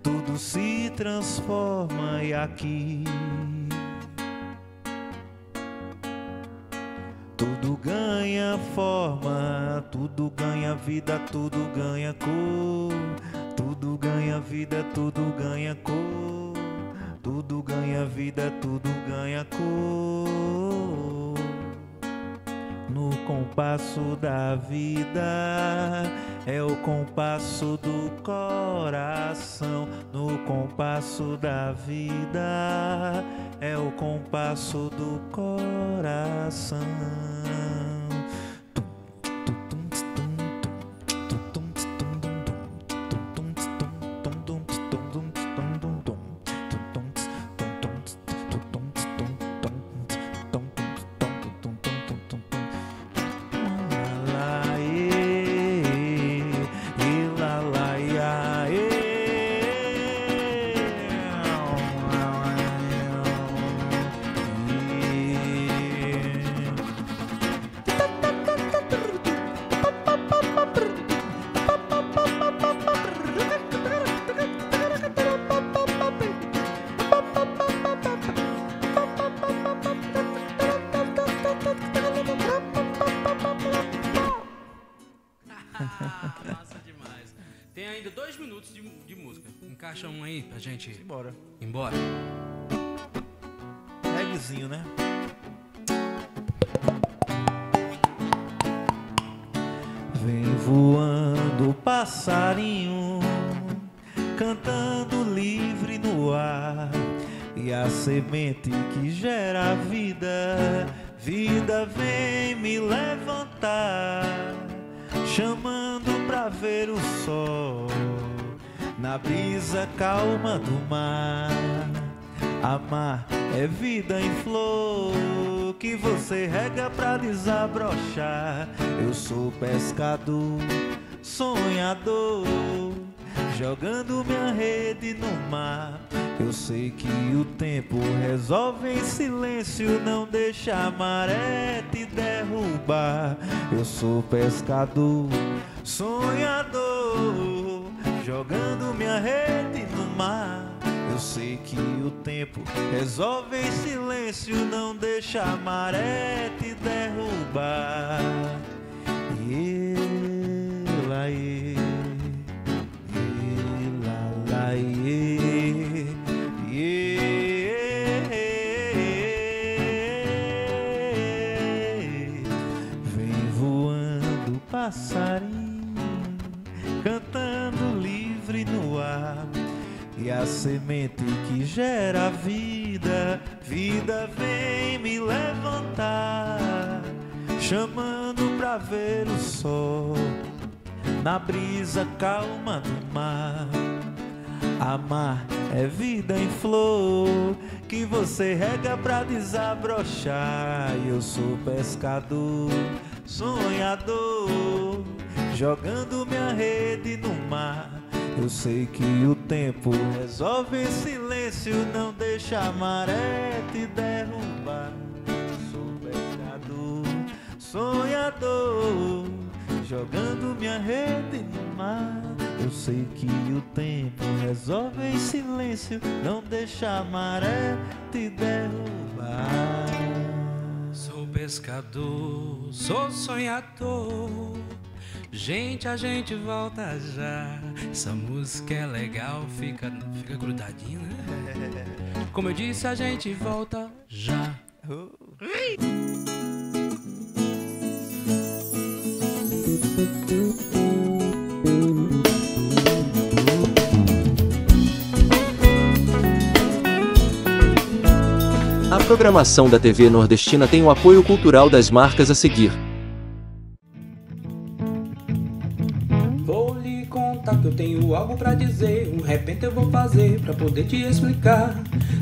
tudo se transforma e aqui tudo ganha forma, tudo ganha vida, tudo ganha cor, tudo ganha vida, tudo ganha cor, tudo ganha vida, tudo ganha cor. No compasso da vida, é o compasso do coração. No compasso da vida, é o compasso do coração. de música. Encaixa um aí pra gente ir embora. Reguezinho, né? Vem voando o passarinho, cantando livre no ar, e a semente que gera vida, vida vem me levantar, chamando pra ver o sol, na brisa calma do mar. Amar é vida em flor, que você rega pra desabrochar. Eu sou pescador, sonhador, jogando minha rede no mar. Eu sei que o tempo resolve em silêncio, não deixa a maré te derrubar. Eu sou pescador, sonhador, jogando minha rede no mar. Eu sei que o tempo resolve em silêncio, não deixa a maré te derrubar. Vem voando passarinho, cantando livre no ar, e a semente que gera vida, vida vem me levantar, chamando pra ver o sol, na brisa calma do mar. Amar é vida em flor, que você rega pra desabrochar. Eu sou pescador, sonhador, jogando minha rede no mar. Eu sei que o tempo resolve em silêncio, não deixa a maré te derrubar. Sou pescador, sonhador, jogando minha rede no mar. Eu sei que o tempo resolve em silêncio, não deixa a maré te derrubar. Sou pescador, sou sonhador, gente, a gente volta já. Essa música é legal, fica grudadinha, né? Como eu disse, a gente volta já. A programação da TV Nordestina tem o apoio cultural das marcas a seguir. Eu tenho algo pra dizer, um repente eu vou fazer pra poder te explicar.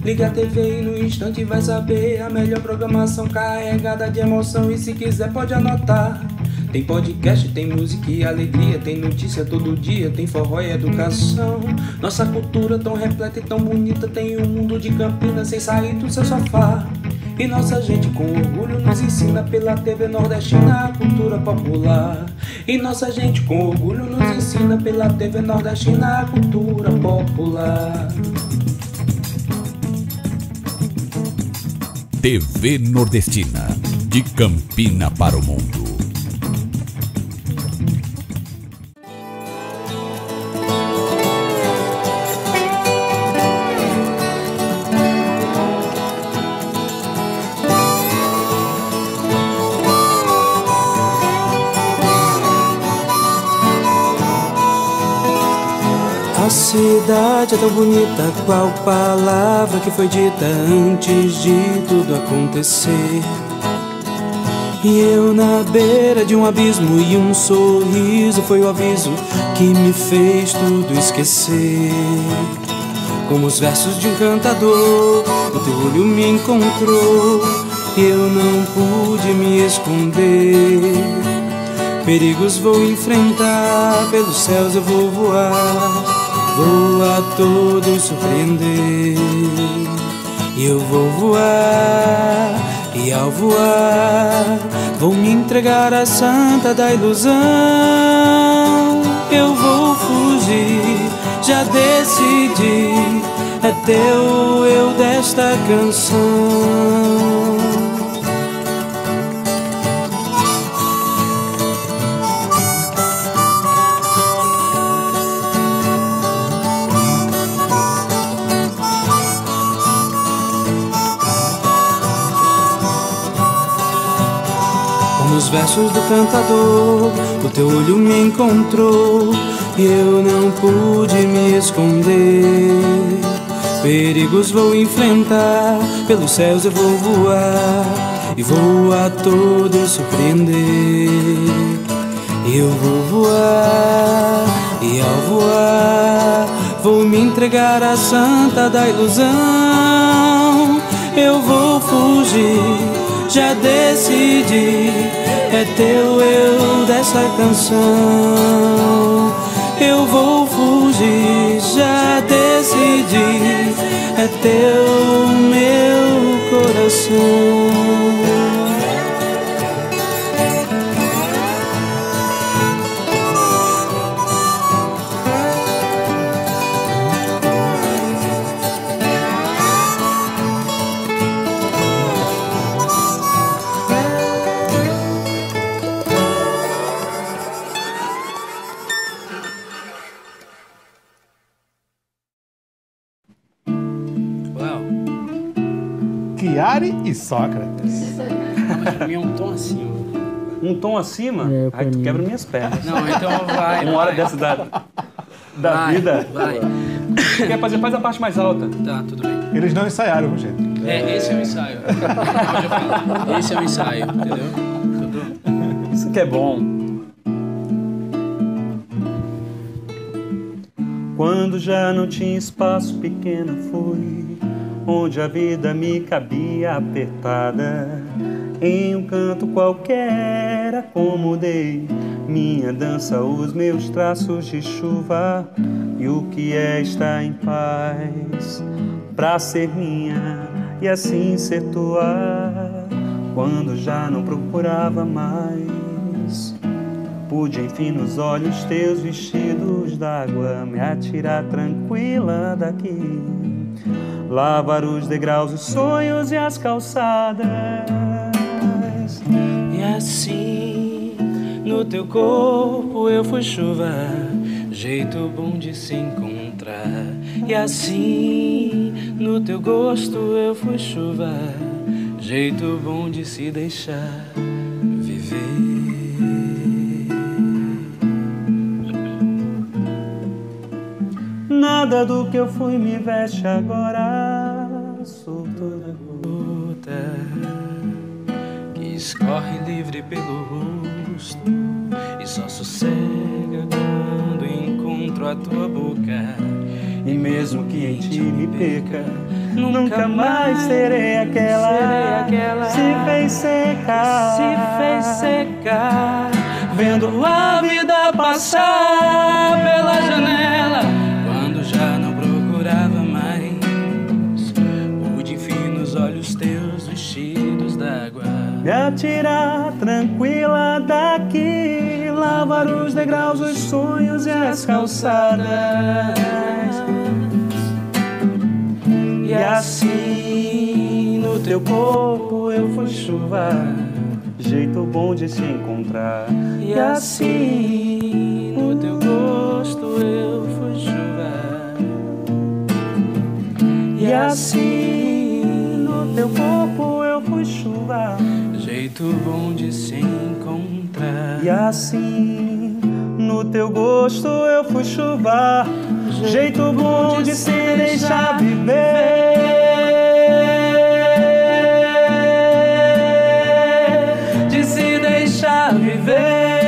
Liga a TV e no instante vai saber, a melhor programação carregada de emoção, e se quiser pode anotar. Tem podcast, tem música e alegria, tem notícia todo dia, tem forró e educação. Nossa cultura tão repleta e tão bonita, tem um mundo de Campinas sem sair do seu sofá. E nossa gente com orgulho nos ensina pela TV Nordestina a cultura popular. E nossa gente com orgulho nos ensina pela TV Nordestina a cultura popular. TV Nordestina, de Campina para o mundo. É tão bonita qual palavra que foi dita antes de tudo acontecer. E eu na beira de um abismo, e um sorriso foi o aviso que me fez tudo esquecer. Como os versos de um cantador, o teu olho me encontrou, e eu não pude me esconder. Perigos vou enfrentar, pelos céus eu vou voar, vou a todos surpreender. E eu vou voar, e ao voar vou me entregar à santa da ilusão. Eu vou fugir, já decidi, é teu eu desta canção. nos versos do cantador, o teu olho me encontrou e eu não pude me esconder. Perigos vou enfrentar, pelos céus eu vou voar e vou a todos surpreender. Eu vou voar e ao voar vou me entregar à santa da ilusão. Eu vou fugir, já decidi, é teu eu dessa canção. Eu vou fugir, já decidi, é teu meu coração. E Sócrates. Mas é um tom acima. Um tom acima? É, aí tu quebra minhas pernas. Não, então vai. Uma hora dessa da vida. Vai. Quer fazer? Faz a parte mais alta. Tá, tudo bem. Eles não ensaiaram, Rogério. É, esse é o ensaio. Esse é o ensaio, entendeu? Tudo. Isso que é bom. Quando já não tinha espaço, pequena foi, onde a vida me cabia apertada. Em um canto qualquer acomodei minha dança, os meus traços de chuva. E o que é estar em paz pra ser minha e assim ser tua? Quando já não procurava mais, pude enfim nos olhos teus vestidos d'água me atirar tranquila daqui, lavar os degraus, os sonhos e as calçadas. E assim, no teu corpo eu fui chuva, jeito bom de se encontrar. E assim, no teu gosto eu fui chuva, jeito bom de se deixar viver. Nada do que eu fui me veste agora, sou toda gota que escorre livre pelo rosto e só sossega quando encontro a tua boca. E mesmo que em ti me perca, nunca mais serei aquela se fez secar, vendo a vida passar pela janela. Olhos teus vestidos d'água me atirar tranquila daqui, lavar os degraus, os sonhos e as calçadas. E assim no teu corpo eu fui chuva, jeito bom de se encontrar. E assim no teu gosto eu fui chuva. E assim teu corpo eu fui chuva, jeito bom de se encontrar. E assim, no teu gosto eu fui chuva, jeito bom de se deixar viver, de se deixar viver,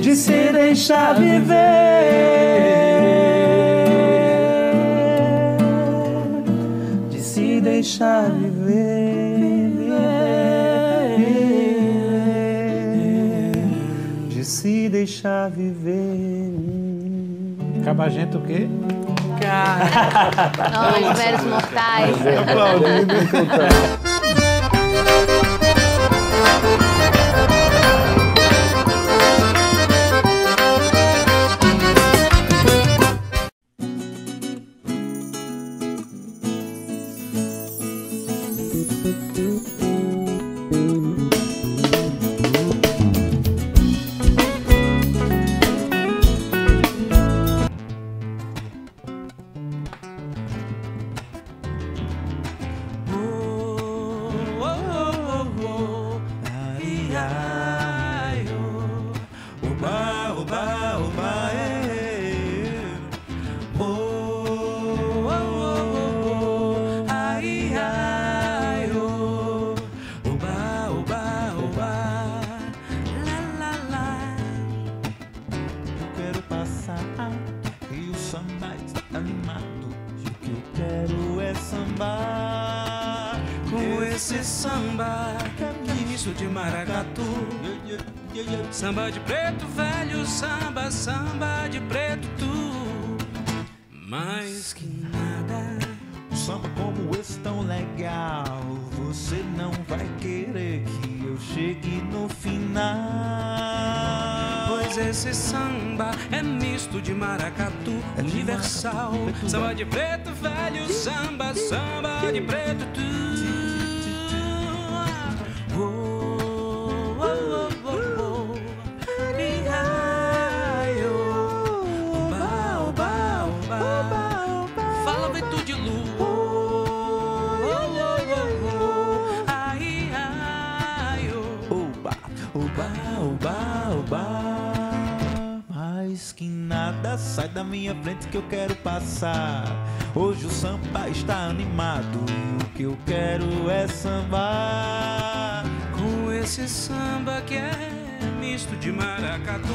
de se deixar viver. Deixar viver, de se deixar viver. Cabagento o quê? Cara, nós, velhos mortais. samba, misto de maracatu, samba de preto velho, samba, samba de preto tu. Mais que nada, samba como esse tão legal, você não vai querer que eu chegue no final. Pois esse samba é misto de maracatu, é universal, de maracatu, samba de preto velho, samba, samba de preto tu. Sai da minha frente que eu quero passar. Hoje o samba está animado e o que eu quero é sambar. Com esse samba que é misto de maracatu,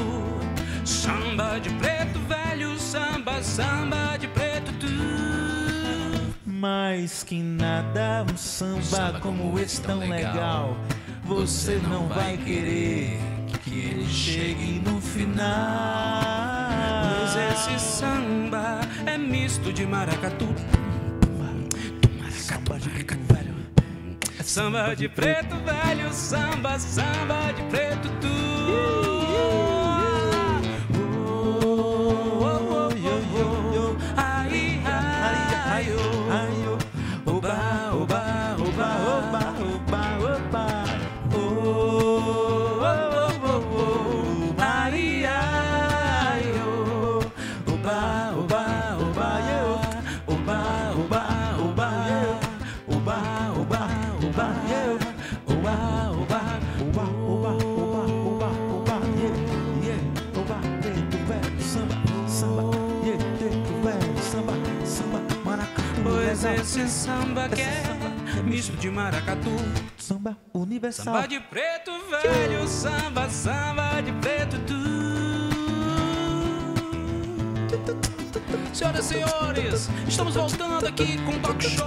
samba de preto velho, samba, samba de preto tu. Mais que nada, um samba como esse tão legal, você não vai querer que ele chegue no final. Mas esse samba é misto de maracatu, maracatu velho, samba de preto velho, samba, samba de preto tu. Esse samba que é misto de maracatu, samba universal, samba de preto velho, samba, samba de preto tu. Senhoras e senhores, estamos voltando aqui com o talk show.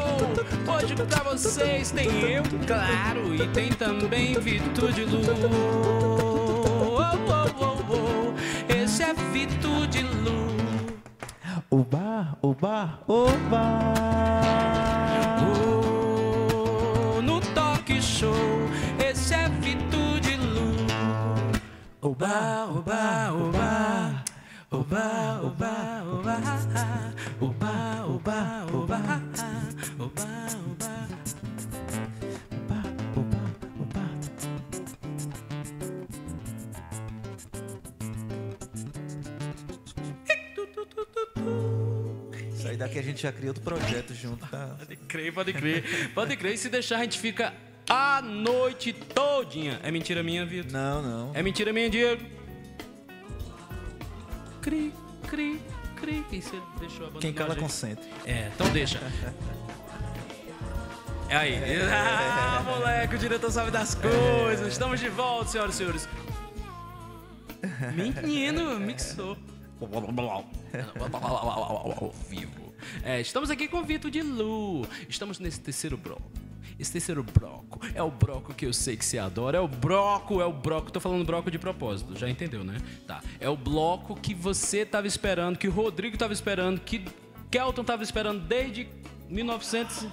Hoje pra vocês tem eu, claro, e tem também Vitu de Lu. Esse é Vitu de Lu. Oba, oba, oba. Oh, no talk show, esse é Vitu de Lu. Oba, oba, oba. Oba, oba, oba. Oba, oba, oba. Oba, oba. Isso aí daqui a gente já cria outro projeto junto, tá? Pode crer, pode crer. Pode crer, e se deixar a gente fica a noite todinha. É mentira minha, Vitor? Não, não. É mentira minha, Diego? Cri, cri, cri. E você deixou abandonar. Quem cala consente. É, então deixa. É aí. Ah, moleque, o diretor sabe das coisas. Estamos de volta, senhoras e senhores. Menino, mixou. Ao vivo. É, estamos aqui com o Vitu de Lu. Estamos nesse terceiro bloco. Esse terceiro bloco é o bloco que eu sei que você adora. É o bloco. Tô falando bloco de propósito, já entendeu, né? Tá. É o bloco que você tava esperando, que o Rodrigo tava esperando, que Kelton tava esperando desde 1900.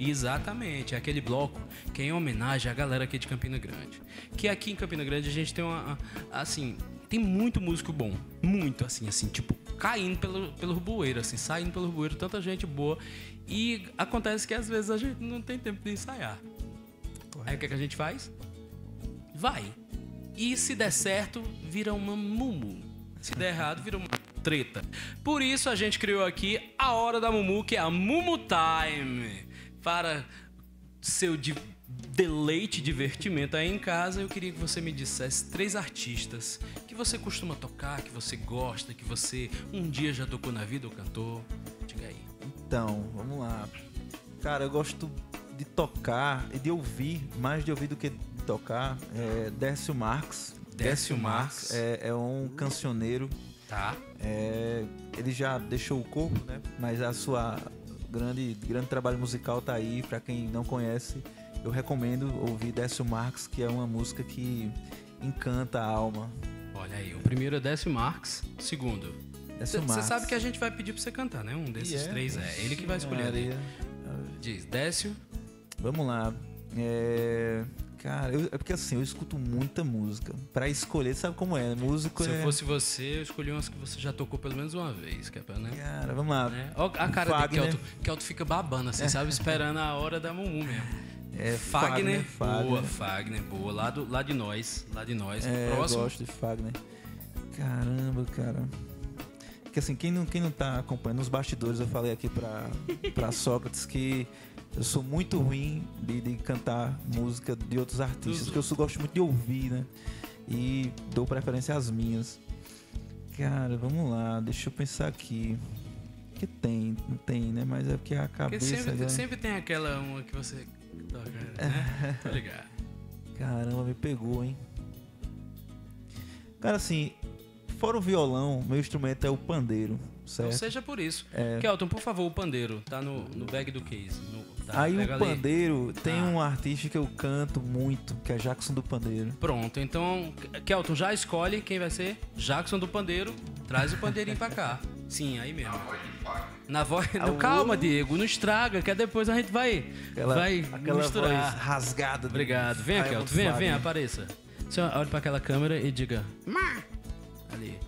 Exatamente, é aquele bloco que é em homenagem à galera aqui de Campina Grande. Que aqui em Campina Grande a gente tem uma, assim, tem muito músico bom, muito, assim, tipo, caindo pelo rubueiro, assim, saindo pelo rubueiro, tanta gente boa. E acontece que às vezes a gente não tem tempo de ensaiar. Correto. Aí o que é que a gente faz? Vai. E se der certo, vira uma mumu. Se der errado, vira uma treta. Por isso a gente criou aqui a Hora da Mumu, que é a Mumu Time. Para seu deleite e divertimento aí em casa, eu queria que você me dissesse 3 artistas que você costuma tocar, que você gosta, que você um dia já tocou na vida ou cantou. Diga aí. Então, vamos lá. Cara, eu gosto de tocar e de ouvir, mais de ouvir do que de tocar. É Décio Marques. Décio Marques é um cancioneiro. Tá. É, ele já deixou o corpo, né? Mas a sua grande trabalho musical tá aí. Pra quem não conhece, eu recomendo ouvir Décio Marques, que é uma música que encanta a alma. Olha aí, o primeiro é Décio Marques, o segundo. Você sabe que a gente vai pedir pra você cantar, né? Um desses três é ele que vai escolher. Né? Diz, Décio. Vamos lá. Cara, é porque assim, eu escuto muita música. Pra escolher, sabe como é? Música. Se eu fosse você, eu escolhi umas que você já tocou pelo menos uma vez. Que é pra, né? Cara, vamos lá. Né? Olha a cara Fagner. De Kelto fica babando, assim, sabe? Esperando a hora da Mumu mesmo. Fagner. Boa, Fagner, boa. Lá de nós. Próximo. Eu gosto de Fagner. Caramba, cara. Porque assim, quem não tá acompanhando os bastidores, eu falei aqui pra Sócrates que eu sou muito ruim de cantar música de outros artistas, porque eu só gosto muito de ouvir, né? E dou preferência às minhas. Cara, vamos lá, deixa eu pensar aqui. Que tem, não tem, né? Mas é porque a cabeça... Porque sempre tem aquela uma que você... Né? Tô ligado. Caramba, me pegou, hein? Cara, assim, fora o violão, meu instrumento é o pandeiro, certo? Não seja por isso. Kelton, por favor, o pandeiro, tá no bag do case. Aí o pandeiro, tem um artista que eu canto muito, que é Jackson do Pandeiro. Pronto, então, Kelton, já escolhe quem vai ser? Jackson do Pandeiro, traz o pandeirinho pra cá. Sim, aí mesmo. Na voz do... Calma, Diego, não estraga, que depois a gente vai misturar. Voz rasgada. Obrigado. Venha, Kelton, venha, apareça. Você olha pra aquela câmera e diga... Má! Ali.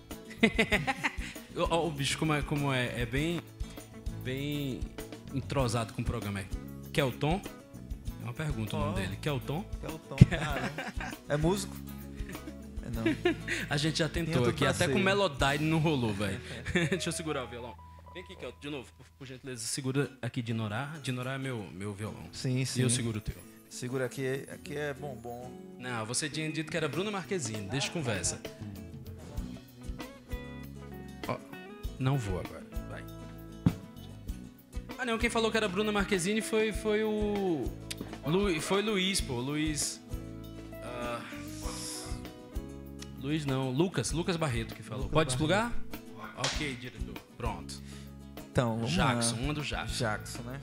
O bicho, como é bem entrosado com o programa. Kelton? É uma pergunta o nome dele. Kelton? Kelton, cara. É músico? Não. A gente já tentou aqui, até com Melodyne não rolou, velho. Deixa eu segurar o violão. Vem aqui, Kelton, de novo, por gentileza, segura aqui de Norá. De Norá é meu violão. Sim. E eu seguro o teu. Segura aqui, aqui é bombom. Não, você tinha dito que era Bruna Marquezine, deixa conversa. Ó, não vou agora, vai. Ah não, quem falou que era Bruna Marquezine foi o... Luiz. Luiz não, Lucas Barreto que falou. Pode desplugar? Ok, diretor. Pronto. Então, vamos lá. Jackson, uma do Jackson. Jackson, né?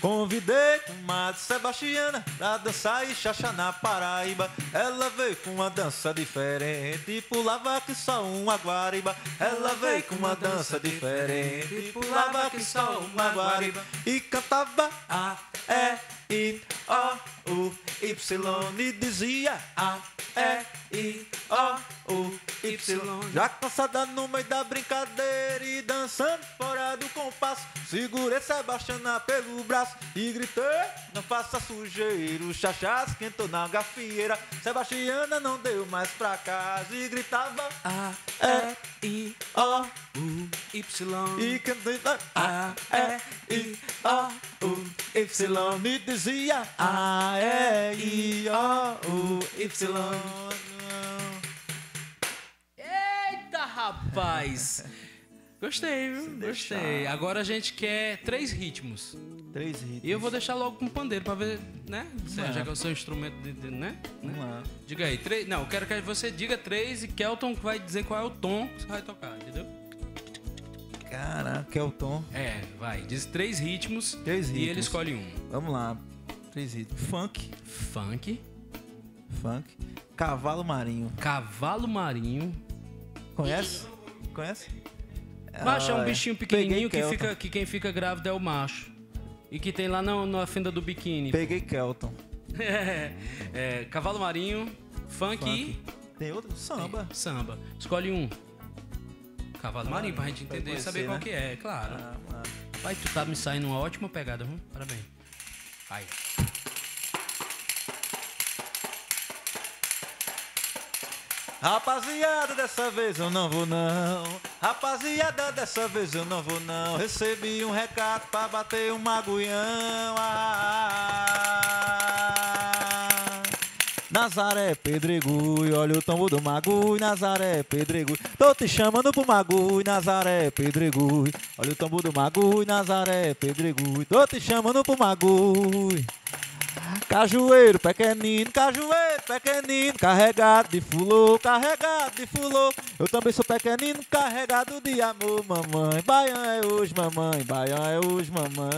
Convidei uma sebastiana pra dançar e xaxá na Paraíba. Ela veio com uma dança diferente, pulava que só uma guariba. Ela veio com uma dança diferente, pulava que só uma guariba. E cantava A, E, I, O, U, Y, e dizia A, E, I, O, U, Y. Já cansada no meio da brincadeira e dançando fora do compasso, segurei sebastiana pelo braço e gritei, não faça sujeiro. O xaxá esquentou na gafieira, sebastiana não deu mais pra casa. E gritava A, E, I, O, U, Y. E cantava A, E, I, O, U, Y. E dizia A, E, I, O, U, Y. Eita, rapaz! Gostei, viu? Gostei. Agora a gente quer três ritmos. E eu vou deixar logo com o pandeiro pra ver, né? Já que é o seu instrumento, né? Vamos lá. Diga aí. Não, eu quero que você diga três e Kelton vai dizer qual é o tom que você vai tocar, entendeu? Caraca, Kelton. Vai. Diz três ritmos. E ele escolhe um. Vamos lá. Três ritmos. Funk. Cavalo marinho. Conhece? Macho é um bichinho pequenininho que quem fica grávido é o macho. E que tem lá na fenda do biquíni. Peguei Kelton. Cavalo marinho, funk. Tem outro? Samba. Samba. Escolhe um. Cavalo marinho, pra gente entender e saber qual que é, claro. Pai, tu tá me saindo uma ótima pegada, viu? Parabéns. Aí. Rapaziada, dessa vez eu não vou não. Rapaziada, dessa vez eu não vou não. Recebi um recado pra bater um maguião. Nazaré, pedregulho, olha o tombo do magulho. Nazaré, pedregulho, tô te chamando pro magulho. Nazaré, pedregulho, olha o tombo do magulho. Nazaré, pedregulho, tô te chamando pro magulho. Cajueiro, pequenino, carregado de fulô, eu também sou pequenino, carregado de amor, mamãe, baião é hoje, mamãe, baião é hoje, mamãe.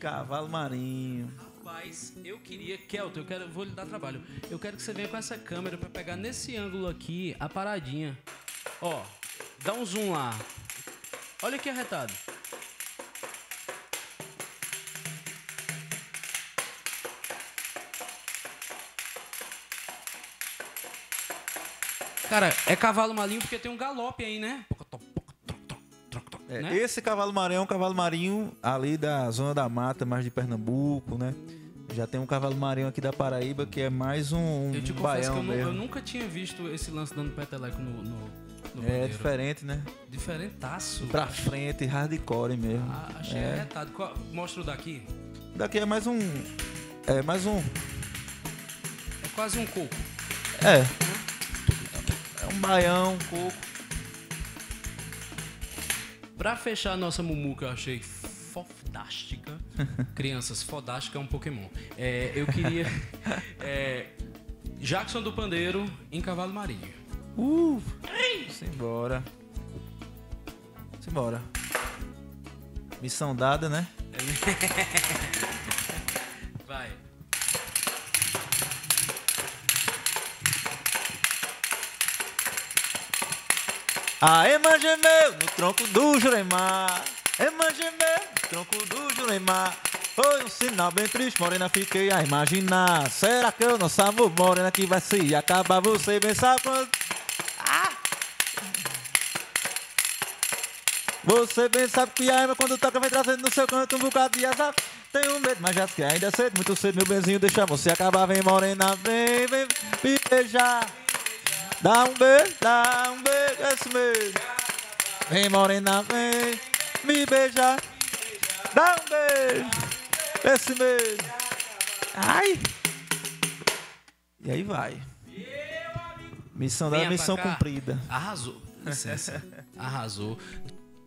Cavalo marinho. Rapaz, eu queria, Kelton, vou lhe dar trabalho. Eu quero que você venha com essa câmera pra pegar nesse ângulo aqui a paradinha. Ó, dá um zoom lá. Olha que arretado. Cara, é cavalo marinho porque tem um galope aí, né? É, né? Esse cavalo marinho é um cavalo marinho ali da zona da mata, mais de Pernambuco, né? Já tem um cavalo marinho aqui da Paraíba, que é mais um eu te baião que eu nunca tinha visto esse lance dando peteleco no bandeiro. É diferente, né? Diferentaço. Pra frente, hardcore mesmo. Ah, achei arretado. Mostra o daqui. Daqui é mais um... É mais um... É quase um coco. É. É um baião, um coco. Pra fechar a nossa mumuca, eu achei fodástica. Crianças, fodástica é um Pokémon. É, eu queria... Jackson do Pandeiro em Cavalo Marinho. Simbora. Simbora. Missão dada, né? Vai. Aê, mangemeu, no tronco do Juremar. Aê, mangemeu, no tronco do Juremar. Foi um sinal bem triste, morena, fiquei a imaginar. Será que eu não sabo, morena, que vai se acabar? Você bem sabe quando... Ah! Você bem sabe que a irmã quando toca vem trazendo no seu canto um bocado de azar. Tenho medo, mas já que ainda é cedo, muito cedo, meu benzinho, deixa você acabar. Vem, morena, vem, vem me beijar. Dá um beijo, é isso mesmo. Vem morena, vem me beijar. Dá um beijo, é isso mesmo. Ai! E aí vai. Missão da missão cumprida. Arrasou. Licença. Arrasou.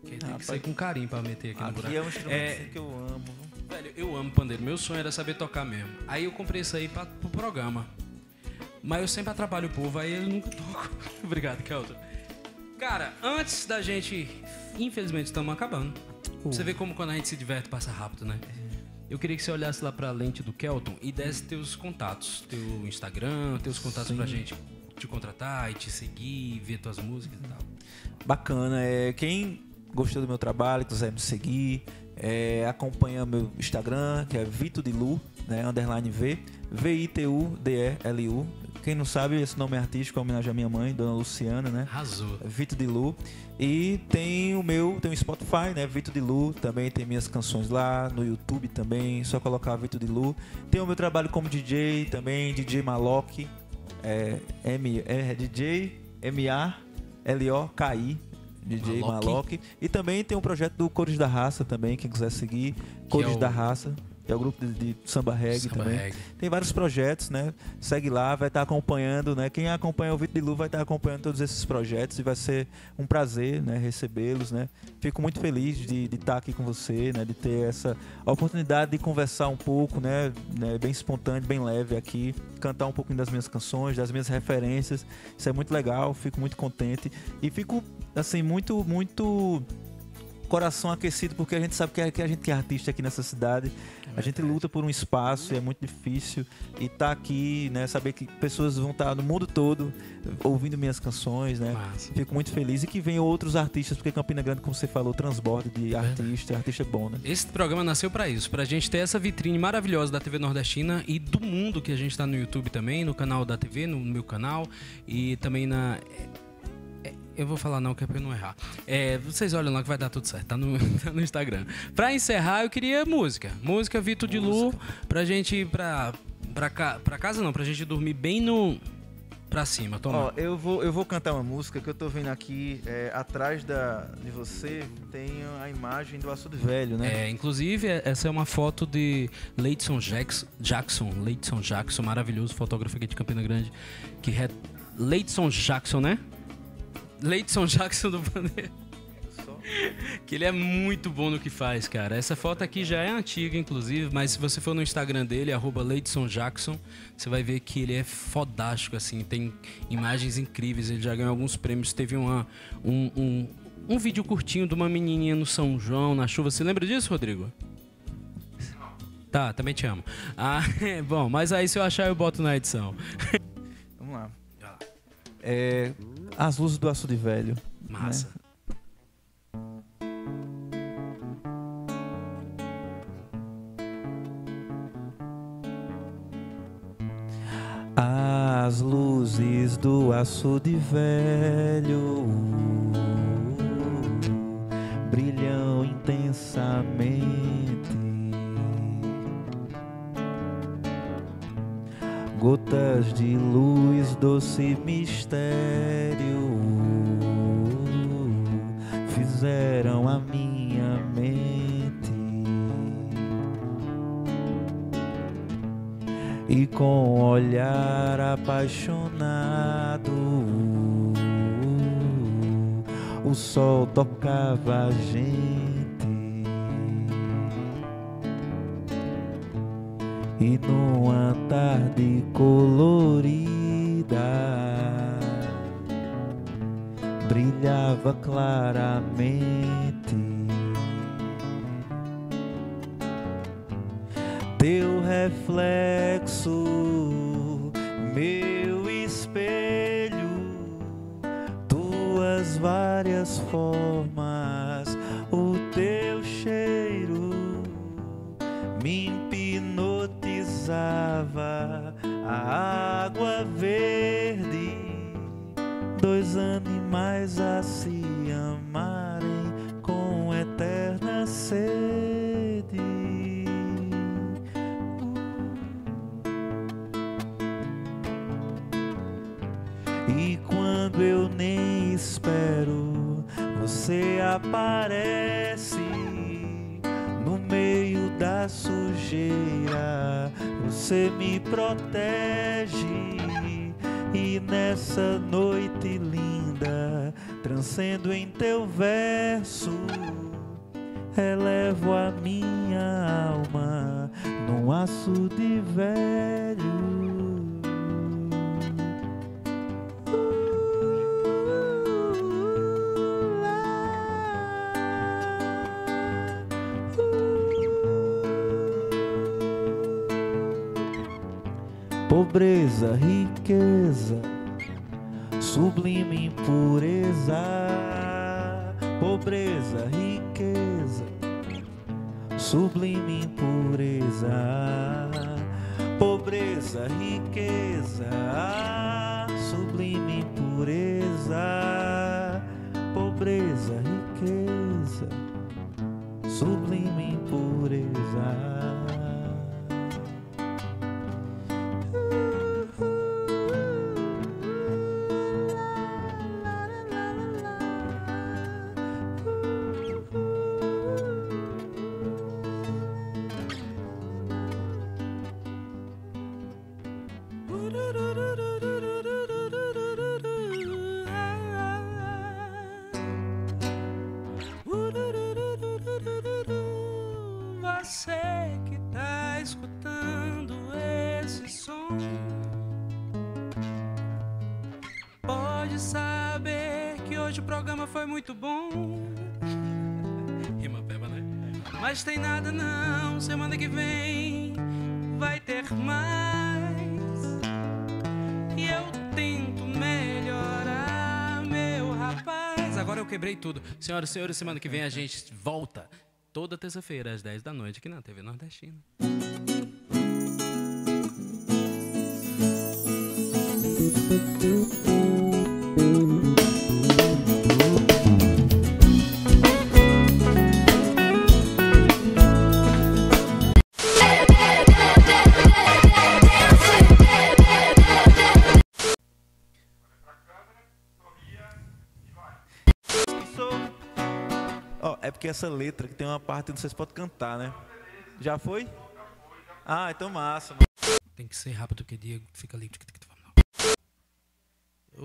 Tem que sair com carinho pra meter aqui no buraco. É um instrumento que eu amo. Velho, eu amo pandeiro. Meu sonho era saber tocar mesmo. Aí eu comprei isso aí pro programa. Mas eu sempre atrapalho o povo, aí eu nunca toco. Obrigado, Kelton. Cara, antes da gente... Infelizmente, estamos acabando. Você vê como quando a gente se diverte, passa rápido, né? Eu queria que você olhasse lá pra lente do Kelton e desse teus contatos. Teu Instagram, teus contatos pra gente te contratar e te seguir, ver tuas músicas e tal. Bacana. Quem gostou do meu trabalho, quiser me seguir, acompanha meu Instagram, que é Vitu de Lu, né? Underline V. V-I-T-U-D-E-L-U. Quem não sabe, esse nome é artístico, é homenagem à minha mãe, Dona Luciana, né? Arrasou. Vitu de Lu. E tem o meu, tem o Spotify, né? Vitu de Lu. Também tem minhas canções lá, no YouTube também, só colocar Vitu de Lu. Tem o meu trabalho como DJ também, DJ Malok. DJ M-A-L-O-K-I. DJ Malok. E também tem um projeto do Coro da Raça também, quem quiser seguir. Coro da Raça. É o grupo de samba reggae também. Tem vários projetos, né? Segue lá, vai estar acompanhando, né? Quem acompanha o Vitu de Lu vai estar acompanhando todos esses projetos e vai ser um prazer, né? Recebê-los, né? Fico muito feliz de estar aqui com você, né? De ter essa oportunidade de conversar um pouco, né? Bem espontâneo, bem leve aqui. Cantar um pouquinho das minhas canções, das minhas referências. Isso é muito legal, fico muito contente. E fico, assim, muito, muito... coração aquecido, porque a gente sabe que a gente que é artista aqui nessa cidade, a gente luta por um espaço, e é muito difícil, e tá aqui, né, saber que pessoas vão estar no mundo todo ouvindo minhas canções, né? Massa. Fico muito feliz, e que venham outros artistas, porque Campina Grande, como você falou, transborda de artista, artista bom, né? Esse programa nasceu para isso, pra gente ter essa vitrine maravilhosa da TV Nordestina e do mundo, que a gente tá no YouTube também, no canal da TV, no meu canal, e também na... Eu vou falar não, que é pra eu não errar. Vocês olham lá que vai dar tudo certo. Tá no Instagram. Pra encerrar, eu queria música. Música Vitu de Lu. Pra gente ir pra casa, não. Pra gente dormir bem no... pra cima. Toma. Ó, eu vou cantar uma música que eu tô vendo aqui. Atrás de você tem a imagem do Açude Velho, né? Inclusive, essa é uma foto de Leidson Jackson. Leidson Jackson, maravilhoso fotógrafo aqui de Campina Grande. Leidson Jackson, né? Leidson Jackson do pandeiro. Que ele é muito bom no que faz, cara. Essa foto aqui já é antiga, inclusive, mas se você for no Instagram dele, @LeidsonJackson, você vai ver que ele é fodástico, assim. Tem imagens incríveis, ele já ganhou alguns prêmios. Teve um vídeo curtinho de uma menininha no São João, na chuva. Você lembra disso, Rodrigo? Tá, também te amo. Ah, é, bom, mas aí se eu achar, eu boto na edição. Vamos lá. É, as luzes do açude velho. Massa. Né? As luzes do açude velho brilham intensamente, gotas de luz, doce mistério, fizeram a minha mente, e com um olhar apaixonado o sol tocava a gente, e numa tarde colorida brilhava claramente teu reflexo, meu espelho, tuas várias formas, o teu cheiro me hipnotizava, a água verde, dois animais a se amarem com eterna sede. E quando eu nem espero, você aparece no meio da sujeira, você me protege. E nessa noite linda, transcendo em teu verso, elevo a minha alma num açude velho. Pobreza, riqueza, sublime impureza. Pobreza, riqueza, sublime impureza. Pobreza, riqueza, sublime impureza. Pobreza, riqueza, sublime impureza. Mas tem nada não, semana que vem vai ter mais. E eu tento melhorar, meu rapaz. Agora eu quebrei tudo. Senhoras e senhores, semana que vem a gente volta. Toda terça-feira, às 10 da noite, aqui na TV Nordestina. Que essa letra que tem uma parte, não sei se pode cantar, né? Já foi? Ah, então massa. Mano. Tem que ser rápido, porque Diego fica ali.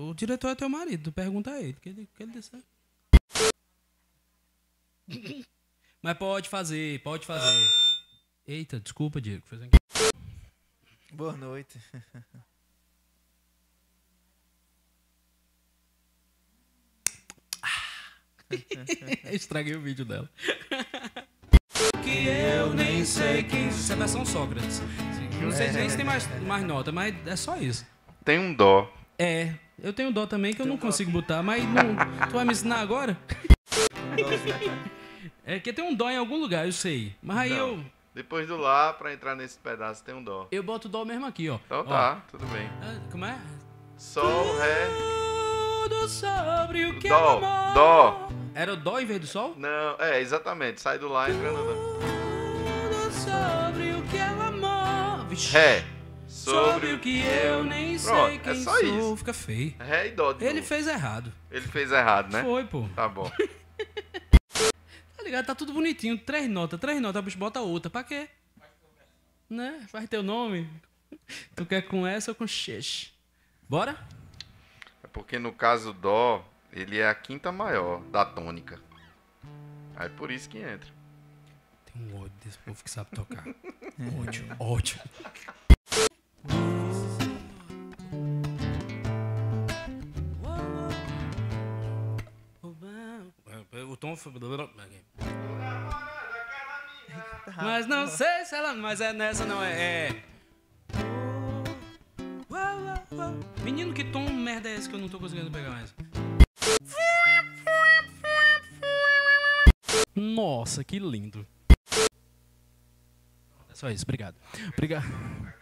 O diretor é teu marido, pergunta a ele. Que ele disse. Mas pode fazer, pode fazer. Eita, desculpa, Diego. Boa noite. Estraguei o vídeo dela. Que eu nem sei quem. Isso é versão Sócrates. Não sei nem se tem mais nota, mas é só isso. Tem um dó. É, eu tenho dó também que eu não consigo botar, mas não... Tu vai me ensinar agora? É que tem um dó em algum lugar, eu sei. Mas aí não. Depois do lá, pra entrar nesse pedaço, tem um dó. Eu boto o dó mesmo aqui, ó. Então ó. Tá, tudo bem. Como é? Sol, ré. Tudo sobre o que dó, amor. Dó. Era o dó em vez do sol? Não, é, exatamente. Sai do lá e entra no dó. Tudo sobre o que ela amou. Vixe. Ré. Sobre o que eu nem sei quem sou. É só isso. Fica feio. Ré e dó. Ele fez errado. Ele fez errado, né? Foi, pô. Tá bom. Tá ligado? Tá tudo bonitinho. Três notas, bicho, bota outra. Pra quê? Né? Faz teu nome. Tu quer com essa ou com xixi? Bora? É porque no caso dó, ele é a quinta maior da tônica. Aí por isso que entra. Tem um ódio desse povo que sabe tocar. Ódio, ódio. O tom foi... Mas não sei se ela... Mas é nessa não, é... Menino, que tom merda é esse que eu não tô conseguindo pegar mais? Nossa, que lindo. É só isso, obrigado. Obrigado.